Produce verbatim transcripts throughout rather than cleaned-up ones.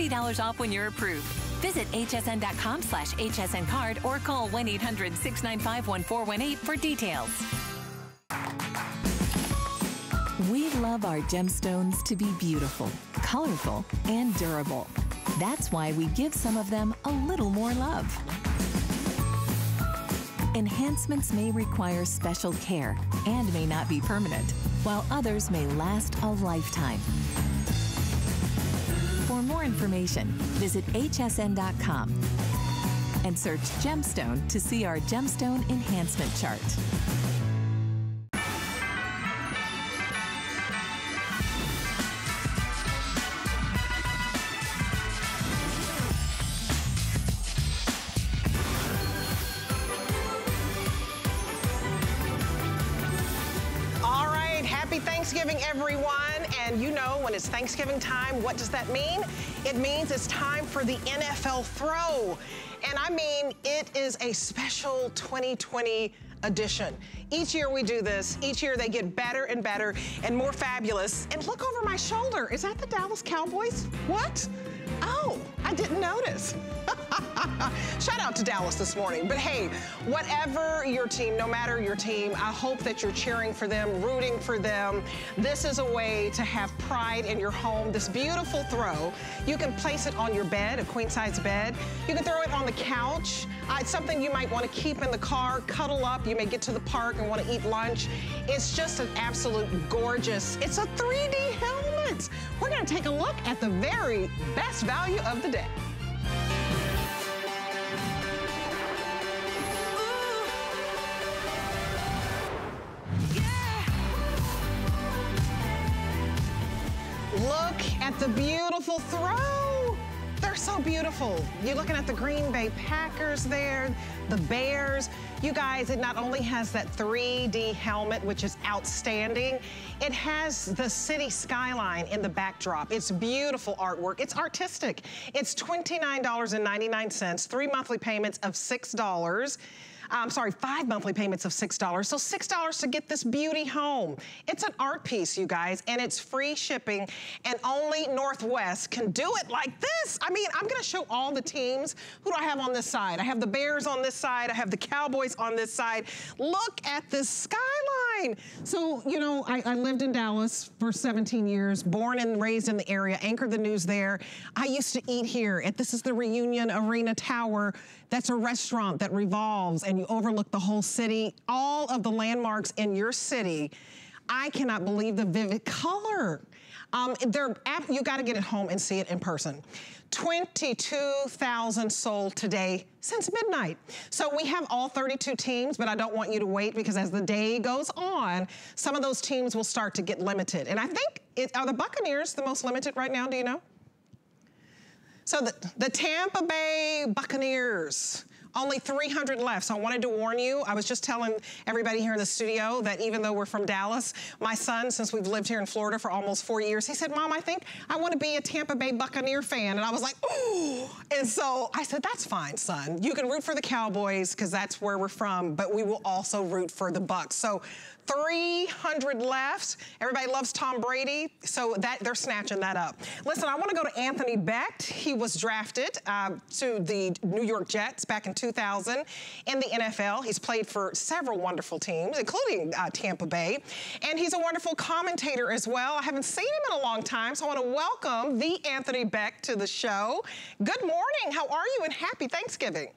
forty dollars off when you're approved. Visit H S N dot com slash H S N card or call one eight hundred, six nine five, one four one eight for details. We love our gemstones to be beautiful, colorful, and durable. That's why we give some of them a little more love. Enhancements may require special care and may not be permanent, while others may last a lifetime. For more information, visit H S N dot com and search gemstone to see our gemstone enhancement chart. When it's Thanksgiving time, what does that mean? It means it's time for the N F L throw. And I mean, it is a special twenty twenty edition. Each year we do this. Each year they get better and better and more fabulous. And look over my shoulder. Is that the Dallas Cowboys? What? Oh, I didn't notice. Shout out to Dallas this morning. But hey, whatever your team, no matter your team, I hope that you're cheering for them, rooting for them. This is a way to have pride in your home. This beautiful throw, you can place it on your bed, a queen-size bed. You can throw it on the couch. Uh, it's something you might want to keep in the car, cuddle up. You may get to the park and want to eat lunch. It's just an absolute gorgeous, it's a three D helmet. We're going to take a look at the very best value of the day. Look at the beautiful throw. They're so beautiful. You're looking at the Green Bay Packers there, the Bears. You guys, it not only has that three D helmet, which is outstanding, it has the city skyline in the backdrop. It's beautiful artwork. It's artistic. It's twenty-nine ninety-nine, three monthly payments of six dollars. I'm sorry, five monthly payments of six dollars. So six dollars to get this beauty home. It's an art piece, you guys, and it's free shipping, and only Northwest can do it like this. I mean, I'm gonna show all the teams. Who do I have on this side? I have the Bears on this side. I have the Cowboys on this side. Look at this skyline. So, you know, I, I lived in Dallas for seventeen years, born and raised in the area, anchored the news there. I used to eat here. At, this is the Reunion Arena Tower. That's a restaurant that revolves, and you overlook the whole city, all of the landmarks in your city. I cannot believe the vivid color. Um, they're, you gotta get it home and see it in person. twenty-two thousand sold today since midnight. So we have all thirty-two teams, but I don't want you to wait, because as the day goes on, some of those teams will start to get limited. And I think, it, are the Buccaneers the most limited right now, do you know? So the, the Tampa Bay Buccaneers. Only three hundred left, so I wanted to warn you. I was just telling everybody here in the studio that even though we're from Dallas, my son, since we've lived here in Florida for almost four years, he said, Mom, I think I want to be a Tampa Bay Buccaneer fan. And I was like, ooh. And so I said, that's fine, son. You can root for the Cowboys, because that's where we're from, but we will also root for the Bucs. So three hundred left. Everybody loves Tom Brady, so that they're snatching that up. Listen, I want to go to Anthony Becht. He was drafted uh, to the New York Jets back in two thousand in the N F L. He's played for several wonderful teams, including uh, Tampa Bay, and he's a wonderful commentator as well. I haven't seen him in a long time, so I want to welcome the Anthony Becht to the show. Good morning. How are you? And happy Thanksgiving.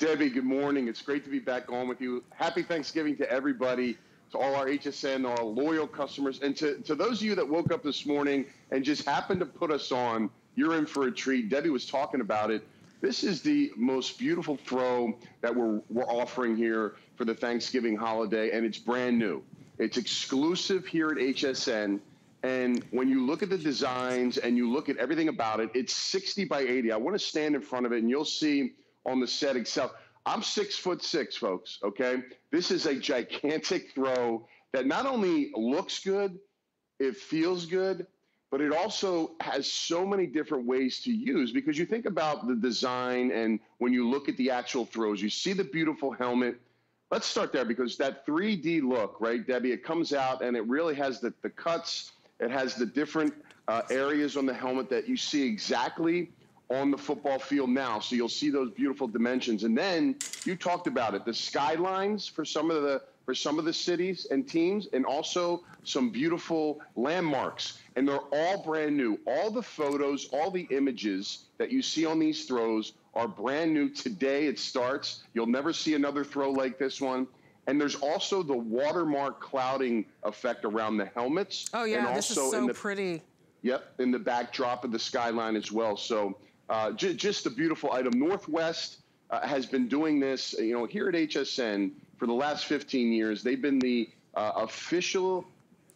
Debbie, good morning. It's great to be back on with you. Happy Thanksgiving to everybody, to all our H S N, our loyal customers, and to, to those of you that woke up this morning and just happened to put us on, you're in for a treat. Debbie was talking about it. This is the most beautiful throw that we're, we're offering here for the Thanksgiving holiday, and it's brand new. It's exclusive here at H S N, and when you look at the designs and you look at everything about it, it's sixty by eighty. I want to stand in front of it, and you'll see on the set itself. I'm six foot six, folks, okay? This is a gigantic throw that not only looks good, it feels good, but it also has so many different ways to use, because you think about the design, and when you look at the actual throws, you see the beautiful helmet. Let's start there, because that three D look, right, Debbie, it comes out and it really has the, the cuts, it has the different uh, areas on the helmet that you see exactly on the football field now. So you'll see those beautiful dimensions. And then you talked about it, the skylines for some of the for some of the cities and teams, and also some beautiful landmarks. And they're all brand new. All the photos, all the images that you see on these throws are brand new. Today it starts. You'll never see another throw like this one. And there's also the watermark clouding effect around the helmets. Oh yeah, and this also is so in the, pretty. Yep, in the backdrop of the skyline as well. So uh, j just a beautiful item. Northwest uh, has been doing this, you know, here at H S N for the last fifteen years. They've been the uh, official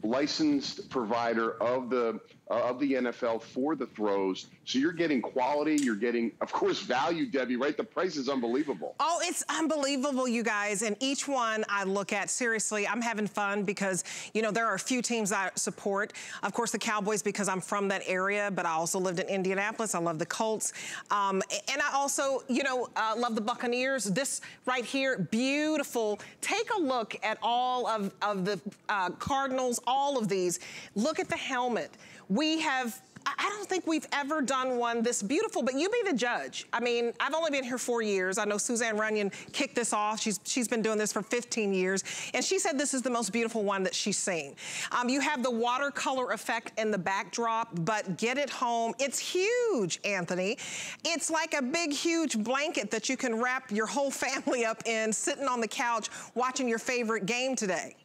licensed provider of the uh, of the N F L for the throws. So you're getting quality, you're getting, of course, value, Debbie, right? The price is unbelievable. Oh, it's unbelievable, you guys. And each one I look at, seriously, I'm having fun because, you know, there are a few teams I support. Of course, the Cowboys, because I'm from that area, but I also lived in Indianapolis. I love the Colts. Um, and I also, you know, uh, love the Buccaneers. This right here, beautiful. Take a look at all of, of the uh, Cardinals, all of these. Look at the helmet. We have, I don't think we've ever done one this beautiful, but you be the judge. I mean, I've only been here four years. I know Suzanne Runyon kicked this off. She's, she's been doing this for fifteen years, and she said this is the most beautiful one that she's seen. Um, you have the watercolor effect in the backdrop, but get it home. It's huge, Anthony. It's like a big, huge blanket that you can wrap your whole family up in, sitting on the couch, watching your favorite game today.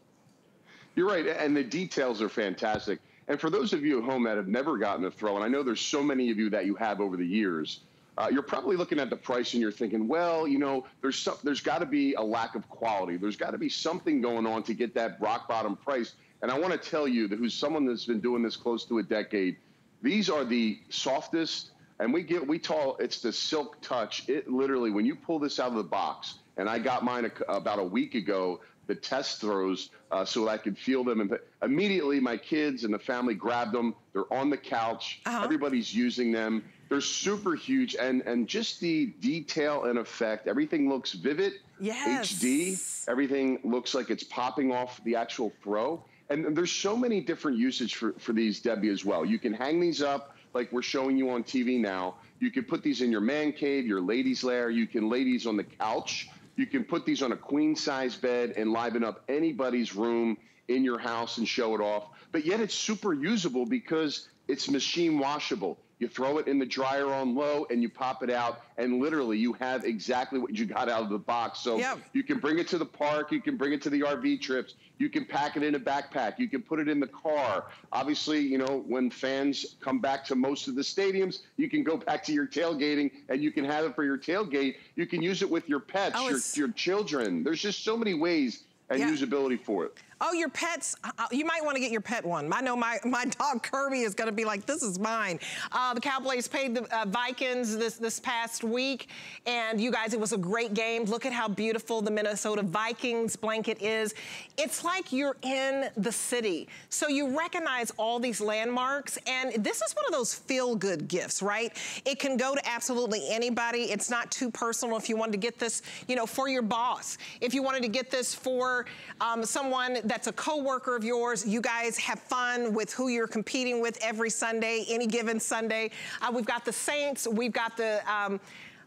You're right, and the details are fantastic. And for those of you at home that have never gotten a throw, and I know there's so many of you that you have over the years, uh, you're probably looking at the price and you're thinking, well, you know, there's some, there's got to be a lack of quality. There's got to be something going on to get that rock bottom price. And I want to tell you that who's someone that's been doing this close to a decade, these are the softest, and we get we tell it's the silk touch. It literally, when you pull this out of the box, and I got mine a, about a week ago, the test throws, uh, so that I could feel them. And immediately my kids and the family grabbed them. They're on the couch. Uh-huh. Everybody's using them. They're super huge. And, and just the detail and effect, everything looks vivid, yes. H D. Everything looks like it's popping off the actual throw. And there's so many different usage for, for these, Debbie, as well. You can hang these up like we're showing you on T V now. You can put these in your man cave, your ladies' lair. You can lay these on the couch. You can put these on a queen-size bed and liven up anybody's room in your house and show it off. But yet it's super usable because it's machine washable. You throw it in the dryer on low and you pop it out, and literally you have exactly what you got out of the box. So yep. You can bring it to the park. You can bring it to the R V trips. You can pack it in a backpack. You can put it in the car. Obviously, you know, when fans come back to most of the stadiums, you can go back to your tailgating and you can have it for your tailgate. You can use it with your pets, oh, your, your children. There's just so many ways and yeah. usability for it. Oh, your pets, uh, you might want to get your pet one. I know my, my dog Kirby is going to be like, this is mine. Uh, the Cowboys played the uh, Vikings this, this past week, and you guys, it was a great game. Look at how beautiful the Minnesota Vikings blanket is. It's like you're in the city. So you recognize all these landmarks, and this is one of those feel-good gifts, right? It can go to absolutely anybody. It's not too personal. If you wanted to get this, you know, for your boss, if you wanted to get this for um, someone that's a coworker of yours. You guys have fun with who you're competing with every Sunday, any given Sunday. Uh, we've got the Saints. We've got the, um,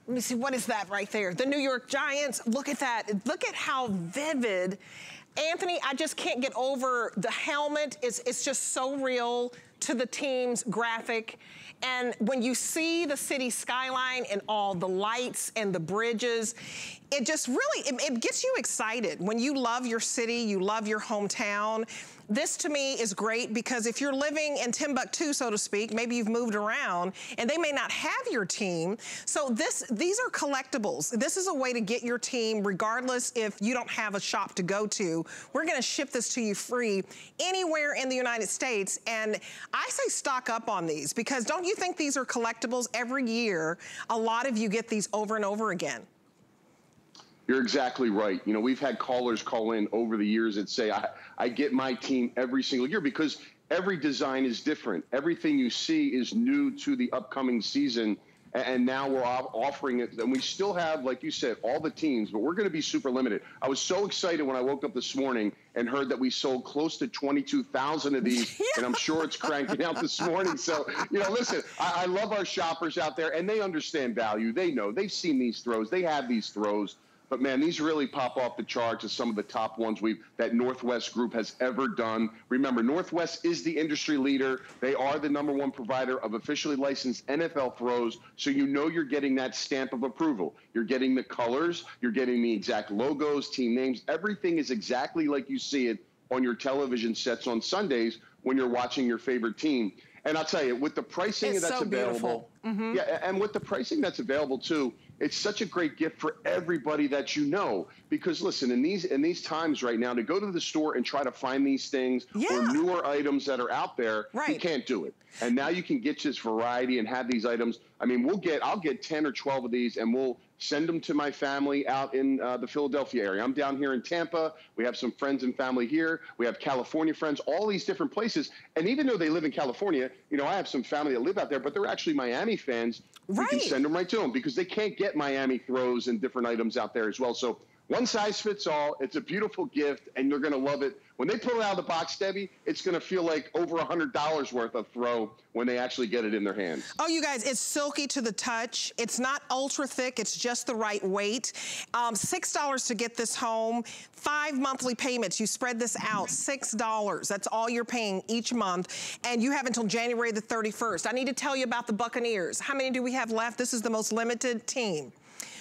let me see, what is that right there? The New York Giants. Look at that. Look at how vivid. Anthony, I just can't get over the helmet. It's, it's just so real to the team's graphic. And when you see the city skyline and all the lights and the bridges, it just really, it, it gets you excited. When you love your city, you love your hometown. This to me is great because if you're living in Timbuktu, so to speak, maybe you've moved around and they may not have your team. So this, these are collectibles. This is a way to get your team regardless if you don't have a shop to go to. We're going to ship this to you free anywhere in the United States. And I say stock up on these because don't you think these are collectibles? Every year, a lot of you get these over and over again. You're exactly right. You know, we've had callers call in over the years that say, I, I get my team every single year because every design is different. Everything you see is new to the upcoming season. And now we're offering it. And we still have, like you said, all the teams, but we're going to be super limited. I was so excited when I woke up this morning and heard that we sold close to twenty-two thousand of these, and I'm sure it's cranking out this morning. So, you know, listen, I, I love our shoppers out there, and they understand value. They know. They've seen these throws. They have these throws. But, man, these really pop off the charts as some of the top ones we've that Northwest Group has ever done. Remember, Northwest is the industry leader. They are the number one provider of officially licensed N F L throws, so you know you're getting that stamp of approval. You're getting the colors. You're getting the exact logos, team names. Everything is exactly like you see it on your television sets on Sundays when you're watching your favorite team. And I'll tell you, with the pricing it's that's so available, mm-hmm. yeah, and with the pricing that's available, too, it's such a great gift for everybody that you know, because listen, in these in these times right now, to go to the store and try to find these things yeah. or newer items that are out there, right. you can't do it. And now you can get this variety and have these items. I mean, we'll get I'll get ten or twelve of these, and we'll send them to my family out in uh, the Philadelphia area. I'm down here in Tampa. We have some friends and family here. We have California friends, all these different places. And even though they live in California, you know, I have some family that live out there, but they're actually Miami fans. Right. We can send them right to them because they can't get Miami throws and different items out there as well. So one size fits all. It's a beautiful gift, and you're going to love it. When they pull it out of the box, Debbie, it's going to feel like over one hundred dollars worth of throw when they actually get it in their hands. Oh, you guys, it's silky to the touch. It's not ultra thick. It's just the right weight. Um, six dollars to get this home. Five monthly payments. You spread this out. six dollars. That's all you're paying each month. And you have until January the thirty-first. I need to tell you about the Buccaneers. How many do we have left? This is the most limited team.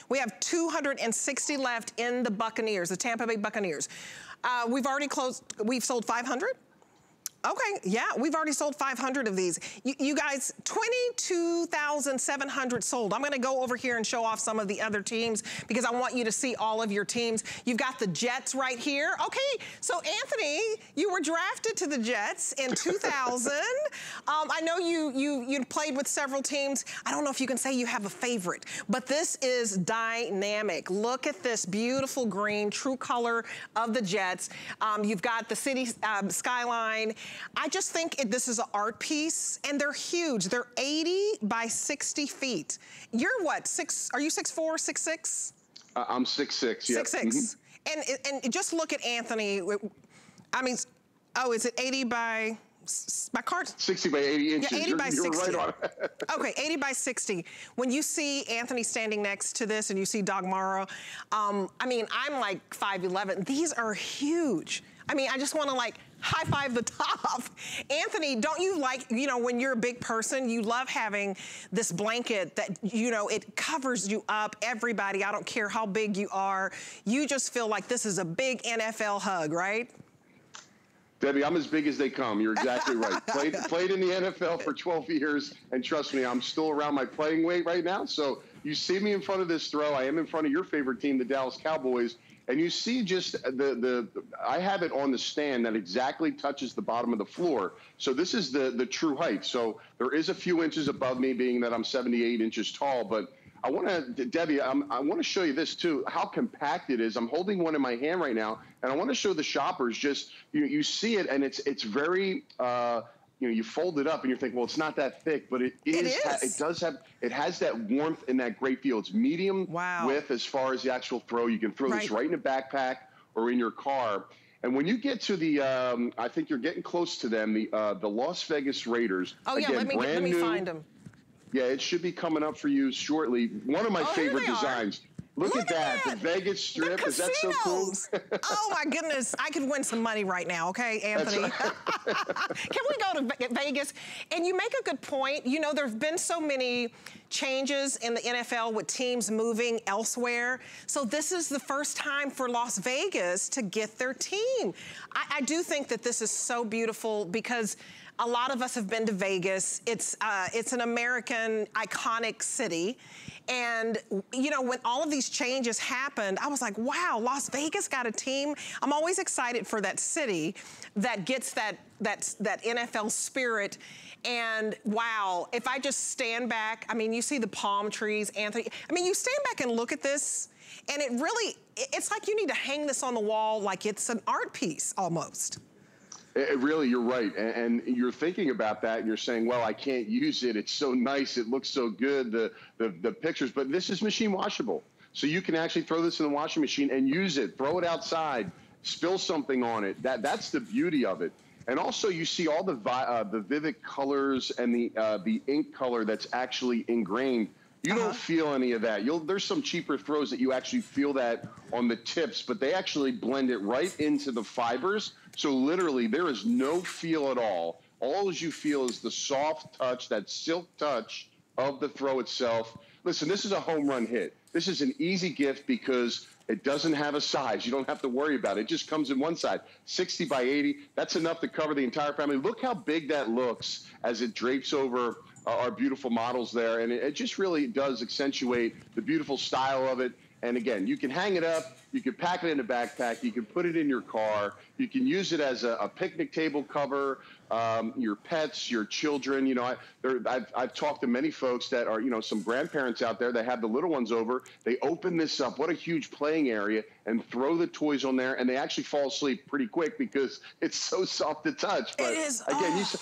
We have two hundred sixty left in the Buccaneers, the Tampa Bay Buccaneers. Uh, we've already closed, we've sold five hundred? Okay, yeah, we've already sold five hundred of these. You, you guys, twenty-two thousand seven hundred sold. I'm gonna go over here and show off some of the other teams because I want you to see all of your teams. You've got the Jets right here. Okay, so Anthony, you were drafted to the Jets in two thousand. um, I know you, you, you played with several teams. I don't know if you can say you have a favorite, but this is dynamic. Look at this beautiful green, true color of the Jets. Um, you've got the city um, skyline. I just think it, this is an art piece, and they're huge. They're eighty by sixty feet. You're what, six, are you six four, six six? Uh, I'm six six, yeah. six six. Mm-hmm. and, and just look at Anthony. I mean, oh, is it eighty by, my card? sixty by eighty inches. Yeah, eighty you're, by you're sixty. Right on. Okay, eighty by sixty. When you see Anthony standing next to this and you see Dogmara, um, I mean, I'm like five eleven. These are huge. I mean, I just want to like high five the top. Anthony, don't you like, you know, when you're a big person, you love having this blanket that, you know, it covers you up, everybody. I don't care how big you are. You just feel like this is a big N F L hug, right? Debbie, I'm as big as they come. You're exactly right. Played, played in the N F L for twelve years, and trust me, I'm still around my playing weight right now. So you see me in front of this throw. I am in front of your favorite team, the Dallas Cowboys. And you see just the, the, I have it on the stand that exactly touches the bottom of the floor. So this is the, the true height. So there is a few inches above me being that I'm seventy-eight inches tall. But I want to, Debbie, I'm, I want to show you this too, how compact it is. I'm holding one in my hand right now. And I want to show the shoppers just, you, you see it and it's, it's very, uh, you know, you fold it up and you're thinking, well, it's not that thick, but it is, it, is. it does have, it has that warmth and that great feel. It's medium wow. width as far as the actual throw. You can throw right. this right in a backpack or in your car. And when you get to the, um, I think you're getting close to them, the uh, the Las Vegas Raiders. Oh, again, yeah, let me, brand let me new. find them. Yeah, it should be coming up for you shortly. One of my oh, favorite designs. Are. Look, Look at, at that, that, the Vegas Strip, the is that so cool? Oh my goodness, I could win some money right now, okay, Anthony? Right. Can we go to Vegas? And you make a good point. You know, there've been so many changes in the N F L with teams moving elsewhere. So this is the first time for Las Vegas to get their team. I, I do think that this is so beautiful because a lot of us have been to Vegas. It's, uh, it's an American iconic city. And, you know, when all of these changes happened, I was like, wow, Las Vegas got a team. I'm always excited for that city that gets that, that, that N F L spirit. And, wow, if I just stand back, I mean, you see the palm trees, Anthony. I mean, you stand back and look at this, and it really, it's like you need to hang this on the wall like it's an art piece almost. It really, you're right. And, and you're thinking about that and you're saying, well, I can't use it. It's so nice. It looks so good, the, the, the pictures. But this is machine washable. So you can actually throw this in the washing machine and use it. Throw it outside. Spill something on it. That, that's the beauty of it. And also you see all the, vi uh, the vivid colors and the, uh, the ink color that's actually ingrained. You uh-huh. don't feel any of that. You'll, there's some cheaper throws that you actually feel that on the tips, but they actually blend it right into the fibers. So literally there is no feel at all. All you feel is the soft touch, that silk touch of the throw itself. Listen, this is a home run hit. This is an easy gift because it doesn't have a size. You don't have to worry about it. It just comes in one side, sixty by eighty. That's enough to cover the entire family. Look how big that looks as it drapes over our beautiful models there, and it just really does accentuate the beautiful style of it. And again, you can hang it up, you can pack it in a backpack, you can put it in your car, you can use it as a, a picnic table cover, um, your pets, your children. You know, I, there, I've, I've talked to many folks that are, you know, some grandparents out there that have the little ones over, they open this up, what a huge playing area, and throw the toys on there, and they actually fall asleep pretty quick because it's so soft to touch. But it is, again, oh. you.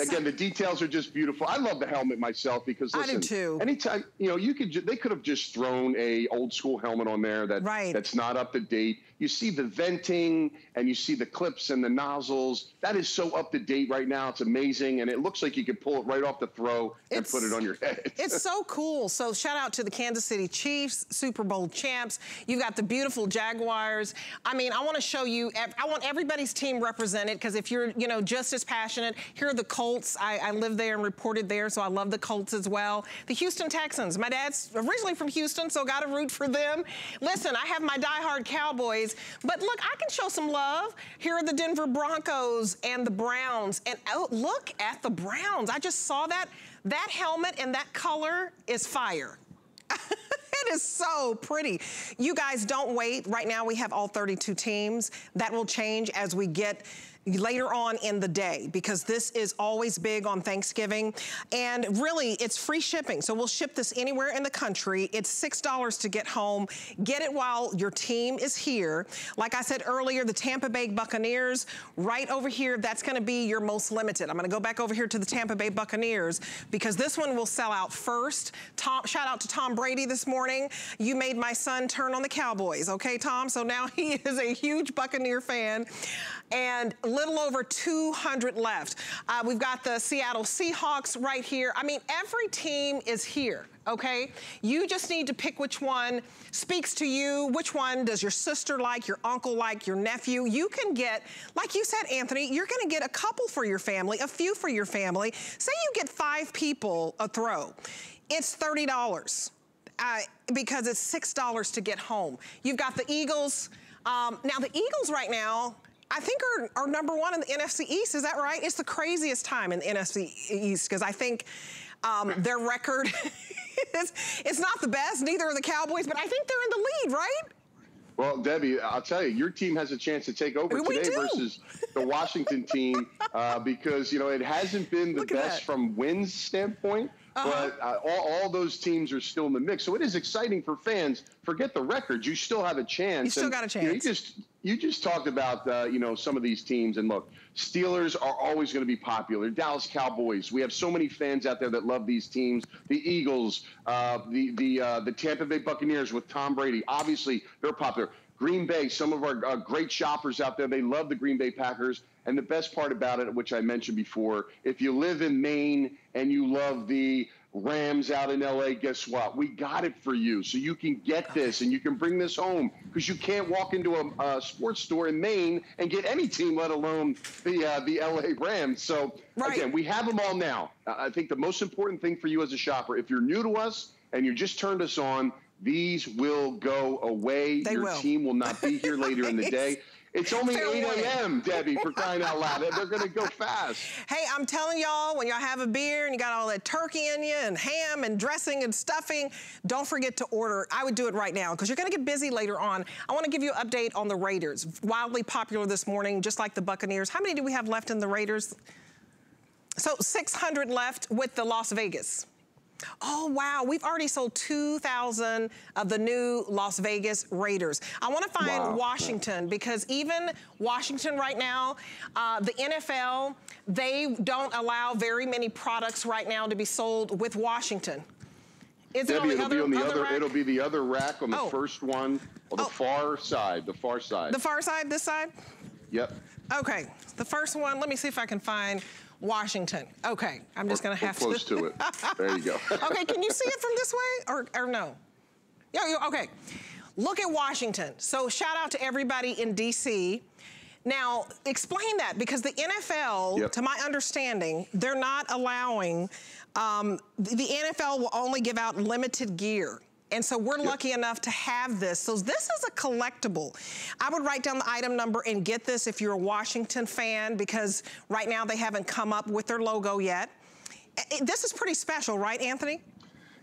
Again, the details are just beautiful. I love the helmet myself because, listen, I do too. Anytime, you know, you could, they could have just thrown a old school helmet on there that, right. that's not up to date. You see the venting and you see the clips and the nozzles. That is so up to date right now. It's amazing. And it looks like you could pull it right off the throw and it's, put it on your head. It's so cool. So shout out to the Kansas City Chiefs, Super Bowl champs. You've got the beautiful Jaguars. I mean, I want to show you, I want everybody's team represented because if you're, you know, just as passionate, here are the Colts. I, I lived there and reported there, so I love the Colts as well. The Houston Texans. My dad's originally from Houston, so got to root for them. Listen, I have my diehard Cowboys, but look, I can show some love. Here are the Denver Broncos and the Browns, and oh, look at the Browns. I just saw that. That helmet and that color is fire. It is so pretty. You guys, don't wait. Right now, we have all thirty-two teams. That will change as we get later on in the day because this is always big on Thanksgiving. And really, it's free shipping. So we'll ship this anywhere in the country. It's six dollars to get home. Get it while your team is here. Like I said earlier, the Tampa Bay Buccaneers right over here, that's going to be your most limited. I'm going to go back over here to the Tampa Bay Buccaneers because this one will sell out first. Tom, shout out to Tom Brady this morning. You made my son turn on the Cowboys. Okay, Tom? So now he is a huge Buccaneer fan. And little over two hundred left. Uh, we've got the Seattle Seahawks right here. I mean, every team is here, okay? You just need to pick which one speaks to you, which one does your sister like, your uncle like, your nephew. You can get, like you said, Anthony, you're gonna get a couple for your family, a few for your family. Say you get five people a throw. It's thirty dollars uh, because it's six dollars to get home. You've got the Eagles. Um, now, the Eagles right now, I think are, are number one in the N F C East, is that right? It's the craziest time in the N F C East because I think um, their record, is, it's not the best, neither are the Cowboys, but I think they're in the lead, right? Well, Debbie, I'll tell you, your team has a chance to take over we today do. versus the Washington team uh, because, you know, it hasn't been the Look best from wins standpoint, uh-huh. but uh, all, all those teams are still in the mix. So it is exciting for fans. Forget the record. You still have a chance. You still and, got a chance. You know, you just, you just talked about, uh, you know, some of these teams. And look, Steelers are always going to be popular. Dallas Cowboys. We have so many fans out there that love these teams. The Eagles, uh, the the uh, the Tampa Bay Buccaneers with Tom Brady. Obviously, they're popular. Green Bay, some of our uh, great shoppers out there, they love the Green Bay Packers. And the best part about it, which I mentioned before, if you live in Maine and you love the Rams out in L A, guess what? We got it for you. So you can get this and you can bring this home because you can't walk into a, a sports store in Maine and get any team, let alone the uh, the L A Rams. So, right. again, we have them all now. Uh, I think the most important thing for you as a shopper, if you're new to us and you just turned us on, these will go away. They Your will. team will not be here later in the day. It's only eight A M, Debbie, for crying out loud. They're going to go fast. Hey, I'm telling y'all, when y'all have a beer and you got all that turkey in you and ham and dressing and stuffing, don't forget to order. I would do it right now because you're going to get busy later on. I want to give you an update on the Raiders. Wildly popular this morning, just like the Buccaneers. How many do we have left in the Raiders? So six hundred left with the Las Vegas. Oh, wow. We've already sold two thousand of the new Las Vegas Raiders. I want to find wow. Washington, because even Washington right now, uh, the N F L, they don't allow very many products right now to be sold with Washington. Is it Debbie, on the it'll other, be on the other, other it'll be the other rack on the oh. first one, on the oh. far side, the far side. The far side, this side? Yep. Okay, the first one, let me see if I can find Washington. Okay, I'm just going to have to. Close to it. There you go. Okay, can you see it from this way or, or no? Yeah, okay. Look at Washington. So shout out to everybody in D C. Now, explain that, because the N F L, yep. to my understanding, they're not allowing, um, the, the N F L will only give out limited gear. And so we're yep. lucky enough to have this. So this is a collectible. I would write down the item number and get this if you're a Washington fan, because right now they haven't come up with their logo yet. This is pretty special, right, Anthony?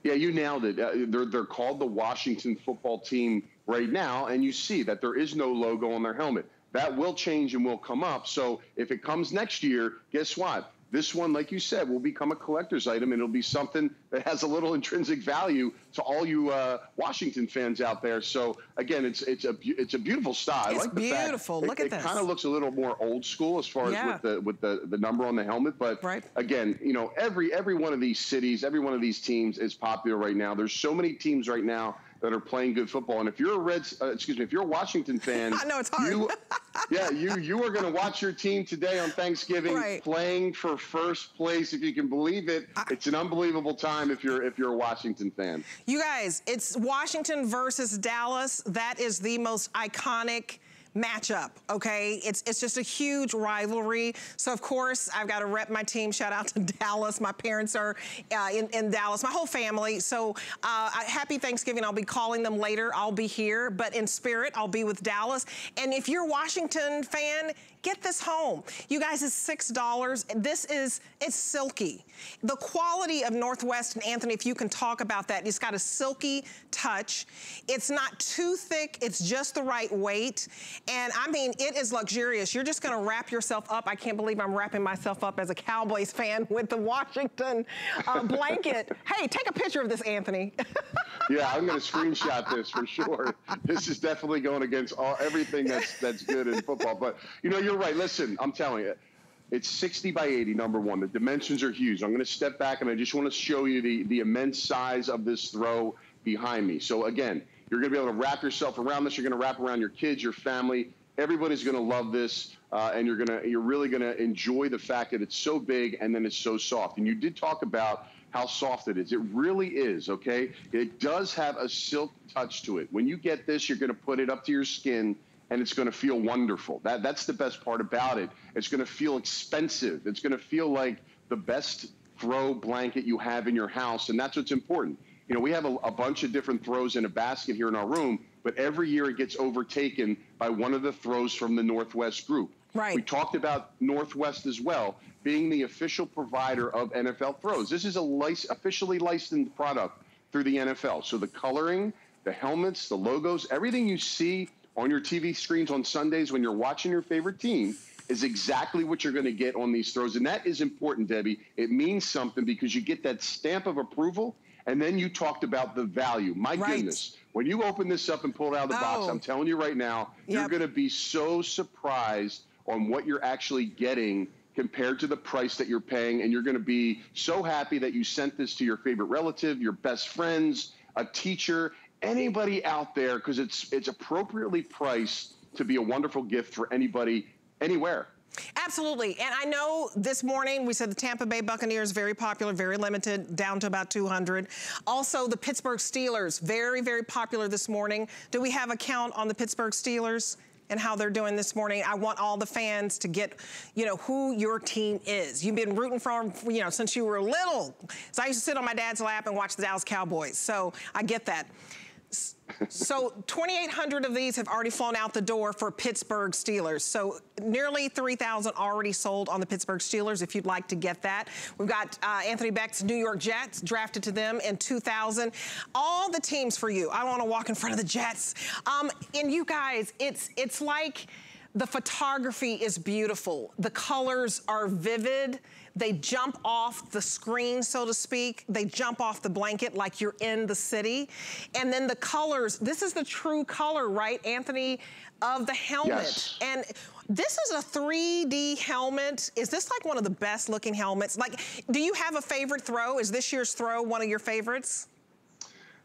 Yeah, you nailed it. Uh, they're, they're called the Washington football team right now, and you see that there is no logo on their helmet. That will change and will come up. So if it comes next year, guess what? This one, like you said, will become a collector's item, and it'll be something that has a little intrinsic value to all you uh, Washington fans out there. So again, it's it's a it's a beautiful style. It's I like beautiful. The fact Look it, at it this. It kind of looks a little more old school as far yeah. as with the with the the number on the helmet. But right. again, you know, every every one of these cities, every one of these teams is popular right now. There's so many teams right now that are playing good football, and if you're a Reds, uh, excuse me, if you're a Washington fan, I know it's hard. You, yeah, you you are going to watch your team today on Thanksgiving right. playing for first place, if you can believe it. I, it's an unbelievable time if you're if you're a Washington fan. You guys, it's Washington versus Dallas. That is the most iconic matchup, okay? It's it's just a huge rivalry. So of course, I've got to rep my team. Shout out to Dallas. My parents are uh, in, in Dallas, my whole family. So uh, happy Thanksgiving. I'll be calling them later. I'll be here, but in spirit, I'll be with Dallas. And if you're a Washington fan, get this home. You guys, it's six dollars. This is, it's silky. The quality of Northwest, and Anthony, if you can talk about that, it's got a silky touch. It's not too thick. It's just the right weight. And I mean, it is luxurious. You're just gonna wrap yourself up. I can't believe I'm wrapping myself up as a Cowboys fan with the Washington uh, blanket. Hey, take a picture of this, Anthony. Yeah, I'm gonna screenshot this for sure. This is definitely going against all, everything that's that's good in football. But you know, you're right. Listen, I'm telling you, it's sixty by eighty, number one. The dimensions are huge. I'm gonna step back and I just wanna show you the, the immense size of this throw behind me. So again, you're going to be able to wrap yourself around this. You're going to wrap around your kids, your family. Everybody's going to love this, uh, and you're going to you're really going to enjoy the fact that it's so big and then it's so soft. And you did talk about how soft it is. It really is, okay? It does have a silk touch to it. When you get this, you're going to put it up to your skin, and it's going to feel wonderful. That that's the best part about it. It's going to feel expensive. It's going to feel like the best throw blanket you have in your house, and that's what's important. You know, we have a, a bunch of different throws in a basket here in our room, but every year it gets overtaken by one of the throws from the Northwest group. Right. We talked about Northwest as well being the official provider of N F L throws. This is a lic officially licensed product through the N F L. So the coloring, the helmets, the logos, everything you see on your T V screens on Sundays when you're watching your favorite team is exactly what you're going to get on these throws. And that is important, Debbie. It means something because you get that stamp of approval. And then you talked about the value. My right. goodness, when you open this up and pull it out of the oh. box, I'm telling you right now, yep. you're going to be so surprised on what you're actually getting compared to the price that you're paying. And you're going to be so happy that you sent this to your favorite relative, your best friends, a teacher, anybody out there, because it's, it's appropriately priced to be a wonderful gift for anybody, anywhere. Absolutely. And I know this morning we said the Tampa Bay Buccaneers, very popular, very limited, down to about two hundred. Also, the Pittsburgh Steelers, very, very popular this morning. Do we have a count on the Pittsburgh Steelers and how they're doing this morning? I want all the fans to get, you know, who your team is. You've been rooting for them, you know, since you were little. So I used to sit on my dad's lap and watch the Dallas Cowboys. So I get that. So twenty-eight hundred of these have already flown out the door for Pittsburgh Steelers. So nearly three thousand already sold on the Pittsburgh Steelers if you'd like to get that. We've got uh, Anthony Becht's New York Jets drafted to them in two thousand. All the teams for you. I want to walk in front of the Jets. Um, and you guys, it's it's like the photography is beautiful. The colors are vivid. They jump off the screen, so to speak. They jump off the blanket like you're in the city. And then the colors, this is the true color, right, Anthony, of the helmet. Yes. And this is a three D helmet. Is this like one of the best looking helmets? Like, do you have a favorite throw? Is this year's throw one of your favorites?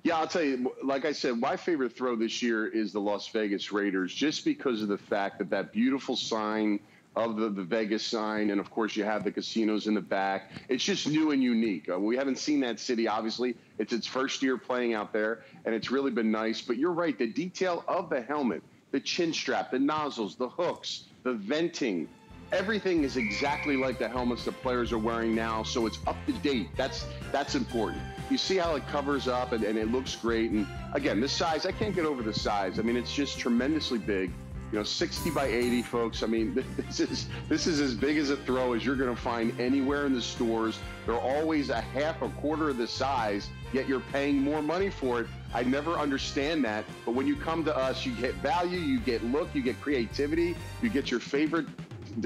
Yeah, I'll tell you, like I said, my favorite throw this year is the Las Vegas Raiders, just because of the fact that that beautiful sign of the, the Vegas sign, and of course you have the casinos in the back. It's just new and unique. Uh, we haven't seen that city, obviously. It's its first year playing out there, and it's really been nice. But you're right, the detail of the helmet, the chin strap, the nozzles, the hooks, the venting, everything is exactly like the helmets the players are wearing now, so it's up to date. That's that's important. You see how it covers up, and, and it looks great. And again, this size, I can't get over the size. I mean, it's just tremendously big. You know, sixty by eighty, folks. I mean, this is this is as big as a throw as you're going to find anywhere in the stores. They're always a half, a quarter of the size, yet you're paying more money for it. I never understand that. But when you come to us, you get value, you get look, you get creativity, you get your favorite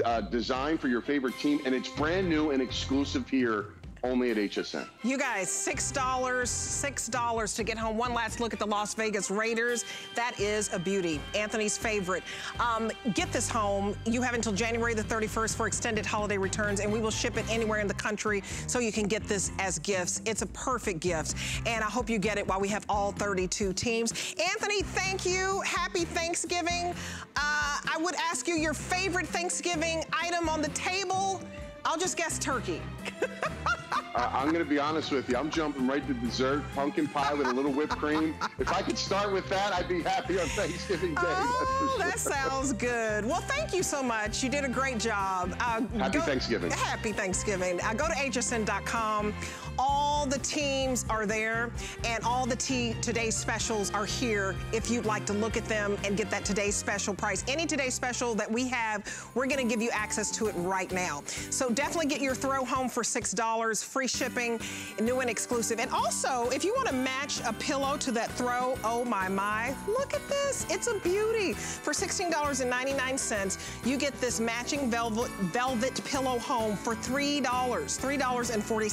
uh, design for your favorite team, and it's brand new and exclusive here. Only at H S N. You guys, six dollars, six dollars to get home. One last look at the Las Vegas Raiders. That is a beauty. Anthony's favorite. Um, get this home. You have until January the thirty-first for extended holiday returns, and we will ship it anywhere in the country so you can get this as gifts. It's a perfect gift, and I hope you get it while we have all thirty-two teams. Anthony, thank you. Happy Thanksgiving. Uh, I would ask you your favorite Thanksgiving item on the table. I'll just guess turkey. Uh, I'm going to be honest with you. I'm jumping right to dessert, pumpkin pie with a little whipped cream. If I could start with that, I'd be happy on Thanksgiving Day. Oh, that's for sure. That sounds good. Well, thank you so much. You did a great job. Uh, happy go, Thanksgiving. Happy Thanksgiving. Uh, go to H S N dot com. All the teams are there, and all the t today's specials are here if you'd like to look at them and get that today's special price. Any today's special that we have, we're going to give you access to it right now. So definitely get your throw home for six dollars. Free shipping, new and exclusive. And also, if you want to match a pillow to that throw, oh my, my, look at this. It's a beauty. For sixteen ninety-nine, you get this matching velvet, velvet pillow home for three dollars, three forty.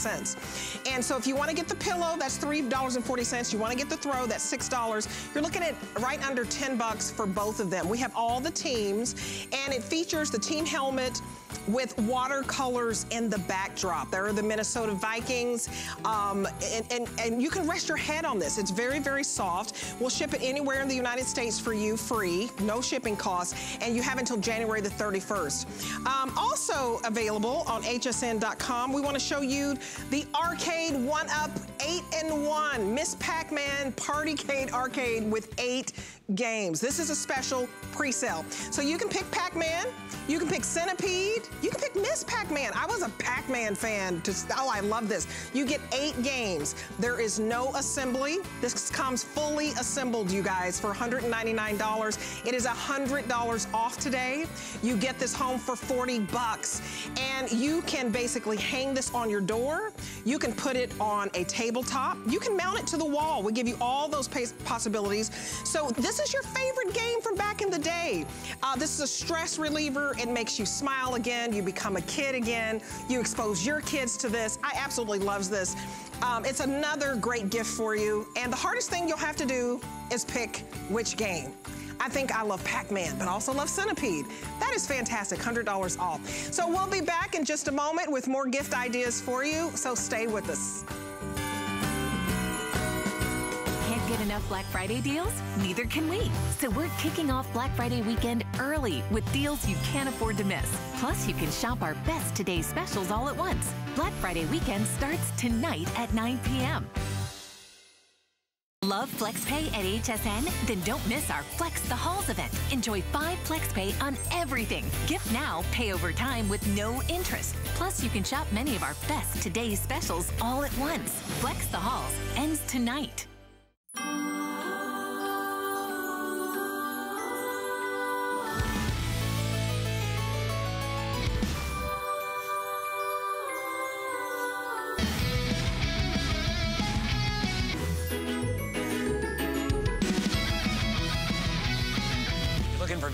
And so if you want to get the pillow, that's three dollars and forty cents. You want to get the throw, that's six dollars. You're looking at right under ten bucks for both of them. We have all the teams, and it features the team helmet with watercolors in the backdrop. There are the Minnesota Vikings, um, and, and, and you can rest your head on this. It's very, very soft. We'll ship it anywhere in the United States for you free, no shipping costs, and you have until January the thirty-first. Um, also available on H S N dot com, we want to show you the Arcade one up eight in one, Miss Pac-Man Partycade Arcade with eight games. This is a special pre-sale. So you can pick Pac-Man, you can pick Centipede, you can pick Miss Pac-Man. I was a Pac-Man fan. Just, oh, I love this. You get eight games. There is no assembly. This comes fully assembled, you guys, for one hundred ninety-nine dollars. It is one hundred dollars off today. You get this home for forty bucks, and you can basically hang this on your door. You can put it on a tabletop. You can mount it to the wall. We give you all those possibilities. So this This is your favorite game from back in the day. Uh, this is a stress reliever. It makes you smile again. You become a kid again. You expose your kids to this. I absolutely love this. Um, it's another great gift for you. And the hardest thing you'll have to do is pick which game. I think I love Pac-Man, but also love Centipede. That is fantastic, one hundred dollars off. So we'll be back in just a moment with more gift ideas for you, so stay with us. Get enough Black Friday deals? Neither can we. So we're kicking off Black Friday weekend early with deals you can't afford to miss. Plus, you can shop our best today's specials all at once. Black Friday weekend starts tonight at nine p m Love FlexPay at H S N? Then don't miss our Flex the Halls event. Enjoy five FlexPay on everything. Gift now, pay over time with no interest. Plus, you can shop many of our best today's specials all at once. Flex the Halls ends tonight.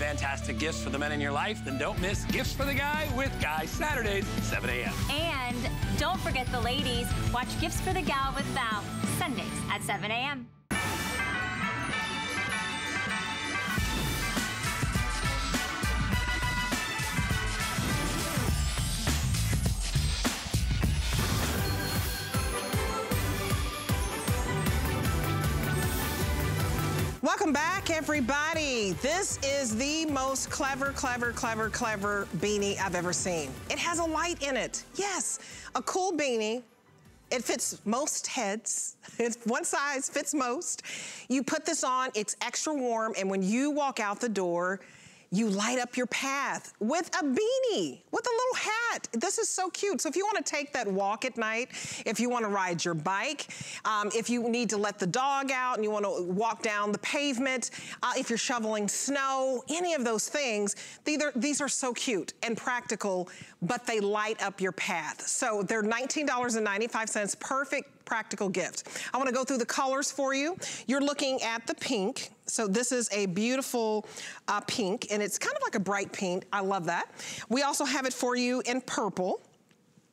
fantastic gifts for the men in your life, then don't miss Gifts for the Guy with Guy, Saturdays, seven A M And don't forget the ladies, watch Gifts for the Gal with Val, Sundays at seven A M Welcome back, everybody. This is the most clever, clever, clever, clever beanie I've ever seen. It has a light in it. Yes, a cool beanie. It fits most heads. It's one size fits most. You put this on, it's extra warm, and when you walk out the door, you light up your path with a beanie, with a little hat. This is so cute. So if you wanna take that walk at night, if you wanna ride your bike, um, if you need to let the dog out and you wanna walk down the pavement, uh, if you're shoveling snow, any of those things, these are, these are so cute and practical, but they light up your path. So they're nineteen ninety-five, perfect practical gift. I wanna go through the colors for you. You're looking at the pink. So this is a beautiful uh, pink, and it's kind of like a bright pink. I love that. We also have it for you in purple.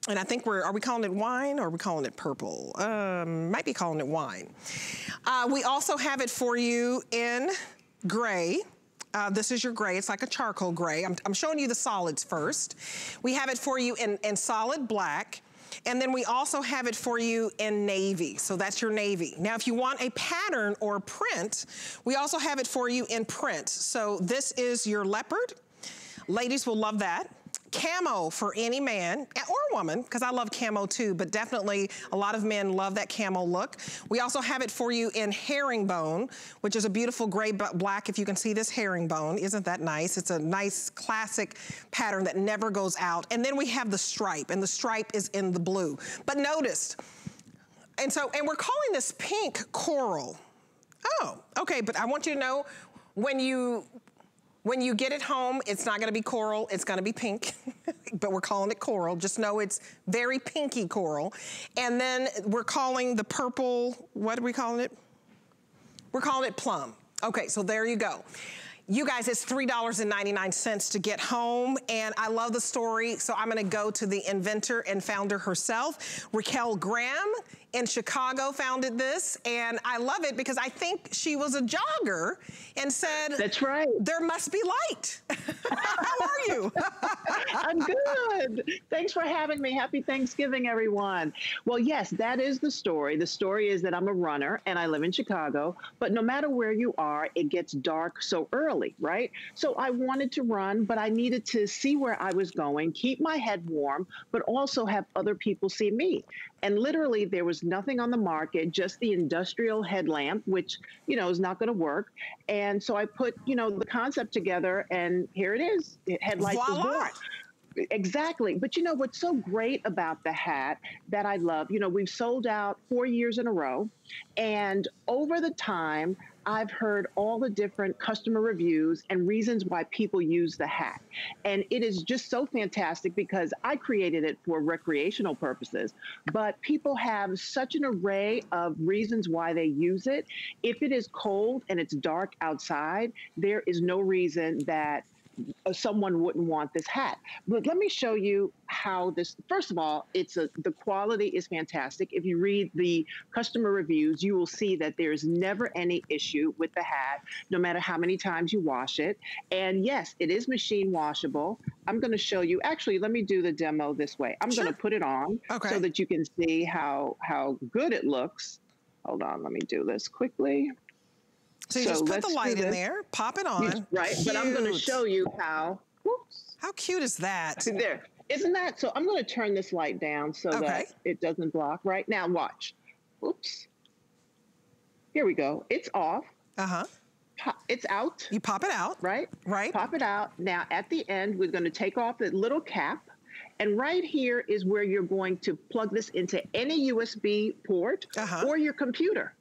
And I think we're, are we calling it wine or are we calling it purple? Um, might be calling it wine. Uh, we also have it for you in gray. Uh, this is your gray, it's like a charcoal gray. I'm, I'm showing you the solids first. We have it for you in, in solid black. And then we also have it for you in navy. So that's your navy. Now, if you want a pattern or print, we also have it for you in print. So this is your leopard. Ladies will love that. Camo for any man or woman, because I love camo too, but definitely a lot of men love that camo look. We also have it for you in herringbone, which is a beautiful gray but black. If you can see this herringbone, isn't that nice? It's a nice classic pattern that never goes out. And then we have the stripe, and the stripe is in the blue. But notice, and so, and we're calling this pink coral. Oh, okay, but I want you to know when you, When you get it home, it's not gonna be coral, it's gonna be pink, but we're calling it coral. Just know it's very pinky coral. And then we're calling the purple, what are we calling it? We're calling it plum. Okay, so there you go. You guys, it's three ninety-nine to get home, and I love the story, so I'm gonna go to the inventor and founder herself. Raquel Graham in Chicago founded this, and I love it because I think she was a jogger and said, "That's right. There must be light." How are you? I'm good. Thanks for having me. Happy Thanksgiving, everyone. Well, yes, that is the story. The story is that I'm a runner, and I live in Chicago, but no matter where you are, it gets dark so early. Right? So I wanted to run, but I needed to see where I was going, keep my head warm, but also have other people see me. And literally there was nothing on the market, just the industrial headlamp, which, you know, is not going to work. And so I put, you know, the concept together, and here it is. Headlights Aboard. Exactly. But you know what's so great about the hat that I love, you know, we've sold out four years in a row, and over the time, I've heard all the different customer reviews and reasons why people use the hat. And it is just so fantastic because I created it for recreational purposes, but people have such an array of reasons why they use it. If it is cold and it's dark outside, there is no reason that someone wouldn't want this hat. But let me show you how this, first of all, it's a, the quality is fantastic. If you read the customer reviews, you will see that there's never any issue with the hat, no matter how many times you wash it. And yes, it is machine washable. I'm gonna show you, actually, let me do the demo this way. I'm sure. gonna put it on okay. so that you can see how, how good it looks. Hold on, let me do this quickly. So you so just put the light in there, pop it on. Right, cute. But I'm gonna show you how, whoops. How cute is that? There, isn't that? So I'm gonna turn this light down so okay. that it doesn't block. Right now, watch. Oops. Here we go, it's off. Uh-huh. It's out. You pop it out. Right? Right. Pop it out. Now at the end, we're gonna take off the little cap. And right here is where you're going to plug this into any U S B port uh-huh. or your computer.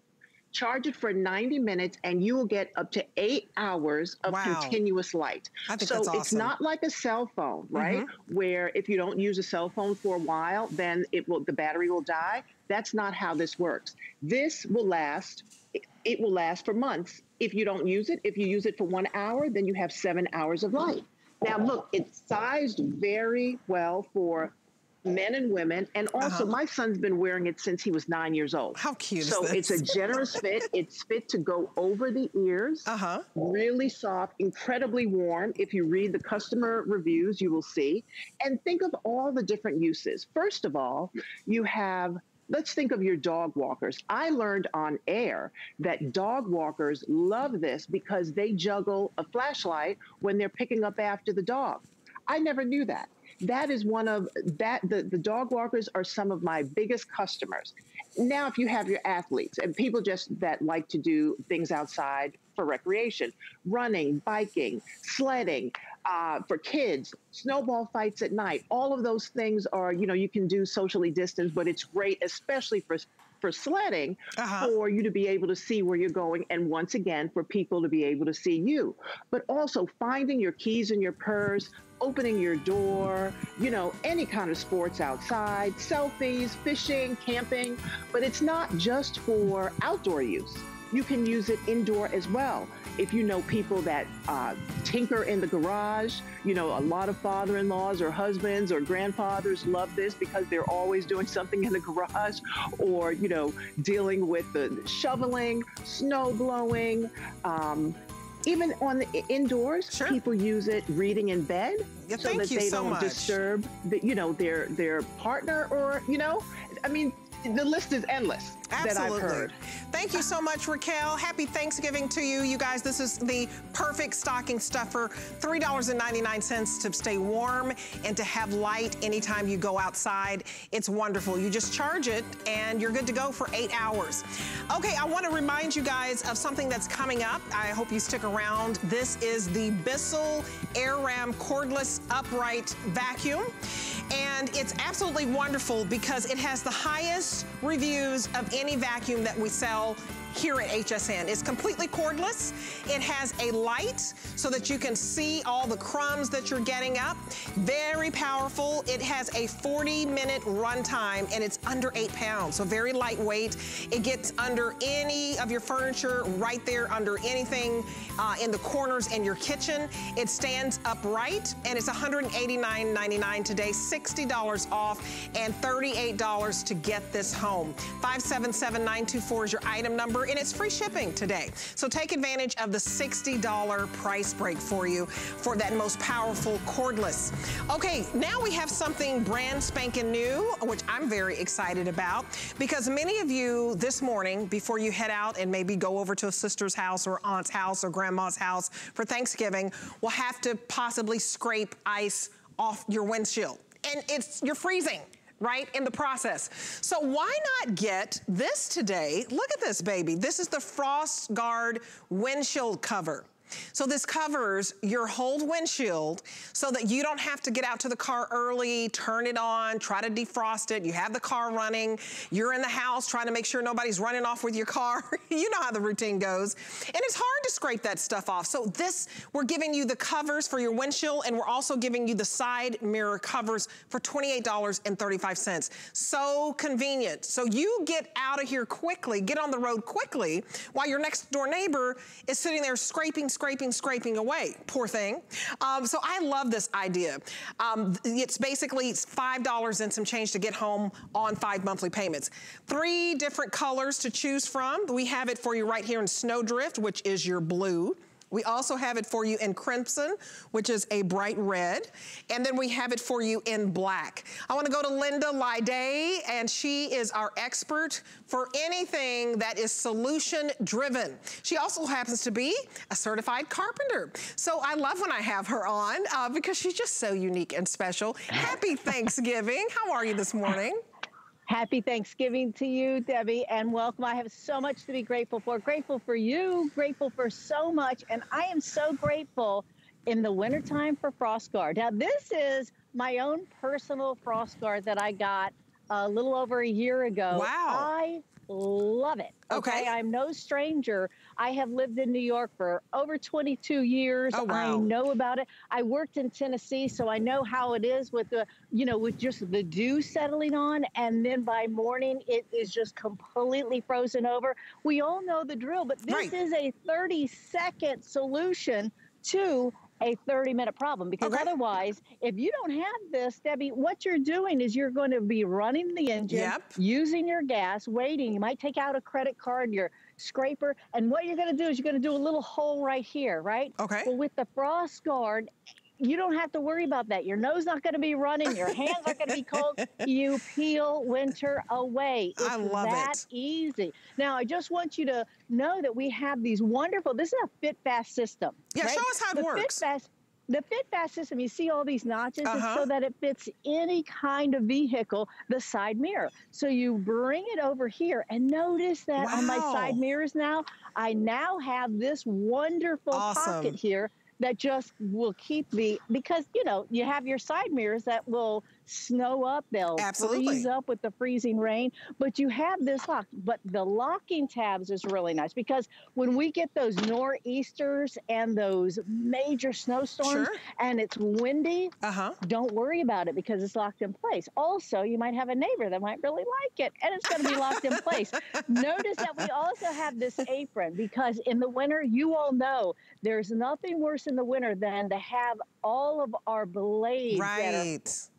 Charge it for ninety minutes, and you will get up to eight hours of wow. continuous light. I think so that's awesome. It's not like a cell phone, right? Mm-hmm. Where if you don't use a cell phone for a while, then it will the battery will die. That's not how this works. This will last it will last for months if you don't use it. If you use it for one hour, then you have seven hours of light. Now, look, it's sized very well for men and women. And also, uh-huh. my son's been wearing it since he was nine years old. How cute is this? So it's a generous fit. It's fit to go over the ears. Uh-huh. Really soft, incredibly warm. If you read the customer reviews, you will see. And think of all the different uses. First of all, you have... Let's think of your dog walkers. I learned on air that dog walkers love this because they juggle a flashlight when they're picking up after the dog. I never knew that. That is one of that, the, the dog walkers are some of my biggest customers. Now, if you have your athletes and people just that like to do things outside for recreation, running, biking, sledding, uh, for kids, snowball fights at night, all of those things are, you know, you can do socially distanced, but it's great, especially for for sledding, uh-huh. for you to be able to see where you're going, and once again, for people to be able to see you. But also finding your keys in your purse, opening your door, you know, any kind of sports outside, selfies, fishing, camping. But it's not just for outdoor use. You can use it indoor as well. If you know people that uh, tinker in the garage, you know, a lot of father-in-laws or husbands or grandfathers love this because they're always doing something in the garage, or, you know, dealing with the shoveling, snow blowing, um, even on the indoors, sure. people use it reading in bed yeah, so that they so don't much. disturb, the, you know, their, their partner or, you know, I mean, the list is endless. Absolutely. That I've heard. Thank you so much, Raquel. Happy Thanksgiving to you. You guys, this is the perfect stocking stuffer. three ninety-nine to stay warm and to have light anytime you go outside. It's wonderful. You just charge it and you're good to go for eight hours. Okay, I want to remind you guys of something that's coming up. I hope you stick around. This is the Bissell Air Ram Cordless Upright Vacuum. And it's absolutely wonderful because it has the highest reviews of any vacuum that we sell here at H S N. It's completely cordless. It has a light so that you can see all the crumbs that you're getting up. Very powerful. It has a forty minute runtime and it's under eight pounds, so very lightweight. It gets under any of your furniture, right there under anything uh, in the corners in your kitchen. It stands upright and it's one hundred eighty-nine ninety-nine today, sixty dollars off and thirty-eight dollars to get this home. five seven seven nine two four is your item number. And it's free shipping today. So take advantage of the sixty dollar price break for you for that most powerful cordless. Okay, now we have something brand spanking new, which I'm very excited about, because many of you this morning, before you head out and maybe go over to a sister's house or aunt's house or grandma's house for Thanksgiving, will have to possibly scrape ice off your windshield. And it's, you're freezing, right, in the process. So why not get this today? Look at this, baby. This is the Frost Guard windshield cover. So this covers your whole windshield so that you don't have to get out to the car early, turn it on, try to defrost it. You have the car running. You're in the house trying to make sure nobody's running off with your car. You know how the routine goes. And it's hard to scrape that stuff off. So this, we're giving you the covers for your windshield, and we're also giving you the side mirror covers for twenty-eight thirty-five. So convenient. So you get out of here quickly, get on the road quickly, while your next door neighbor is sitting there scraping, scraping, scraping away, poor thing. Um, so I love this idea. Um, it's basically five dollars and some change to get home on five monthly payments. Three different colors to choose from. We have it for you right here in Snowdrift, which is your blue. We also have it for you in crimson, which is a bright red. And then we have it for you in black. I want to go to Lynda Lyday, and she is our expert for anything that is solution driven. She also happens to be a certified carpenter. So I love when I have her on uh, because she's just so unique and special. Happy Thanksgiving. How are you this morning? Happy Thanksgiving to you, Debbie, and welcome. I have so much to be grateful for. Grateful for you, grateful for so much, and I am so grateful in the wintertime for Frost Guard. Now, this is my own personal Frost Guard that I got a little over a year ago. Wow. I love it. Okay. okay. I'm no stranger. I have lived in New York for over twenty-two years. Oh, wow. I know about it. I worked in Tennessee, so I know how it is with the, you know, with just the dew settling on. And then by morning, it is just completely frozen over. We all know the drill, but this right. is a thirty second solution to a thirty minute problem, because okay. otherwise, if you don't have this, Debbie, what you're doing is you're going to be running the engine, yep. using your gas, waiting. You might take out a credit card, your scraper, and what you're going to do is you're going to do a little hole right here, right? Okay. Well, with the Frost Guard, you don't have to worry about that. Your nose not going to be running. Your hands aren't going to be cold. You peel winter away. It's I love it. It's that easy. Now, I just want you to know that we have these wonderful, this is a FitFast system. Yeah, right? Show us how it the works. FitFast, the FitFast system, you see all these notches, uh-huh. is so that it fits any kind of vehicle, the side mirror. So you bring it over here, and notice that wow. on my side mirrors now, I now have this wonderful awesome. Pocket here that just will keep the, because, you know, you have your side mirrors that will snow up, they'll Absolutely. Freeze up with the freezing rain, but you have this lock. But the locking tabs is really nice, because when we get those nor'easters and those major snowstorms sure. and it's windy, uh-huh. don't worry about it because it's locked in place. Also, you might have a neighbor that might really like it and it's gonna be locked in place. Notice that we also have this apron, because in the winter, you all know there's nothing worse in the winter than to have all of our blades right. that are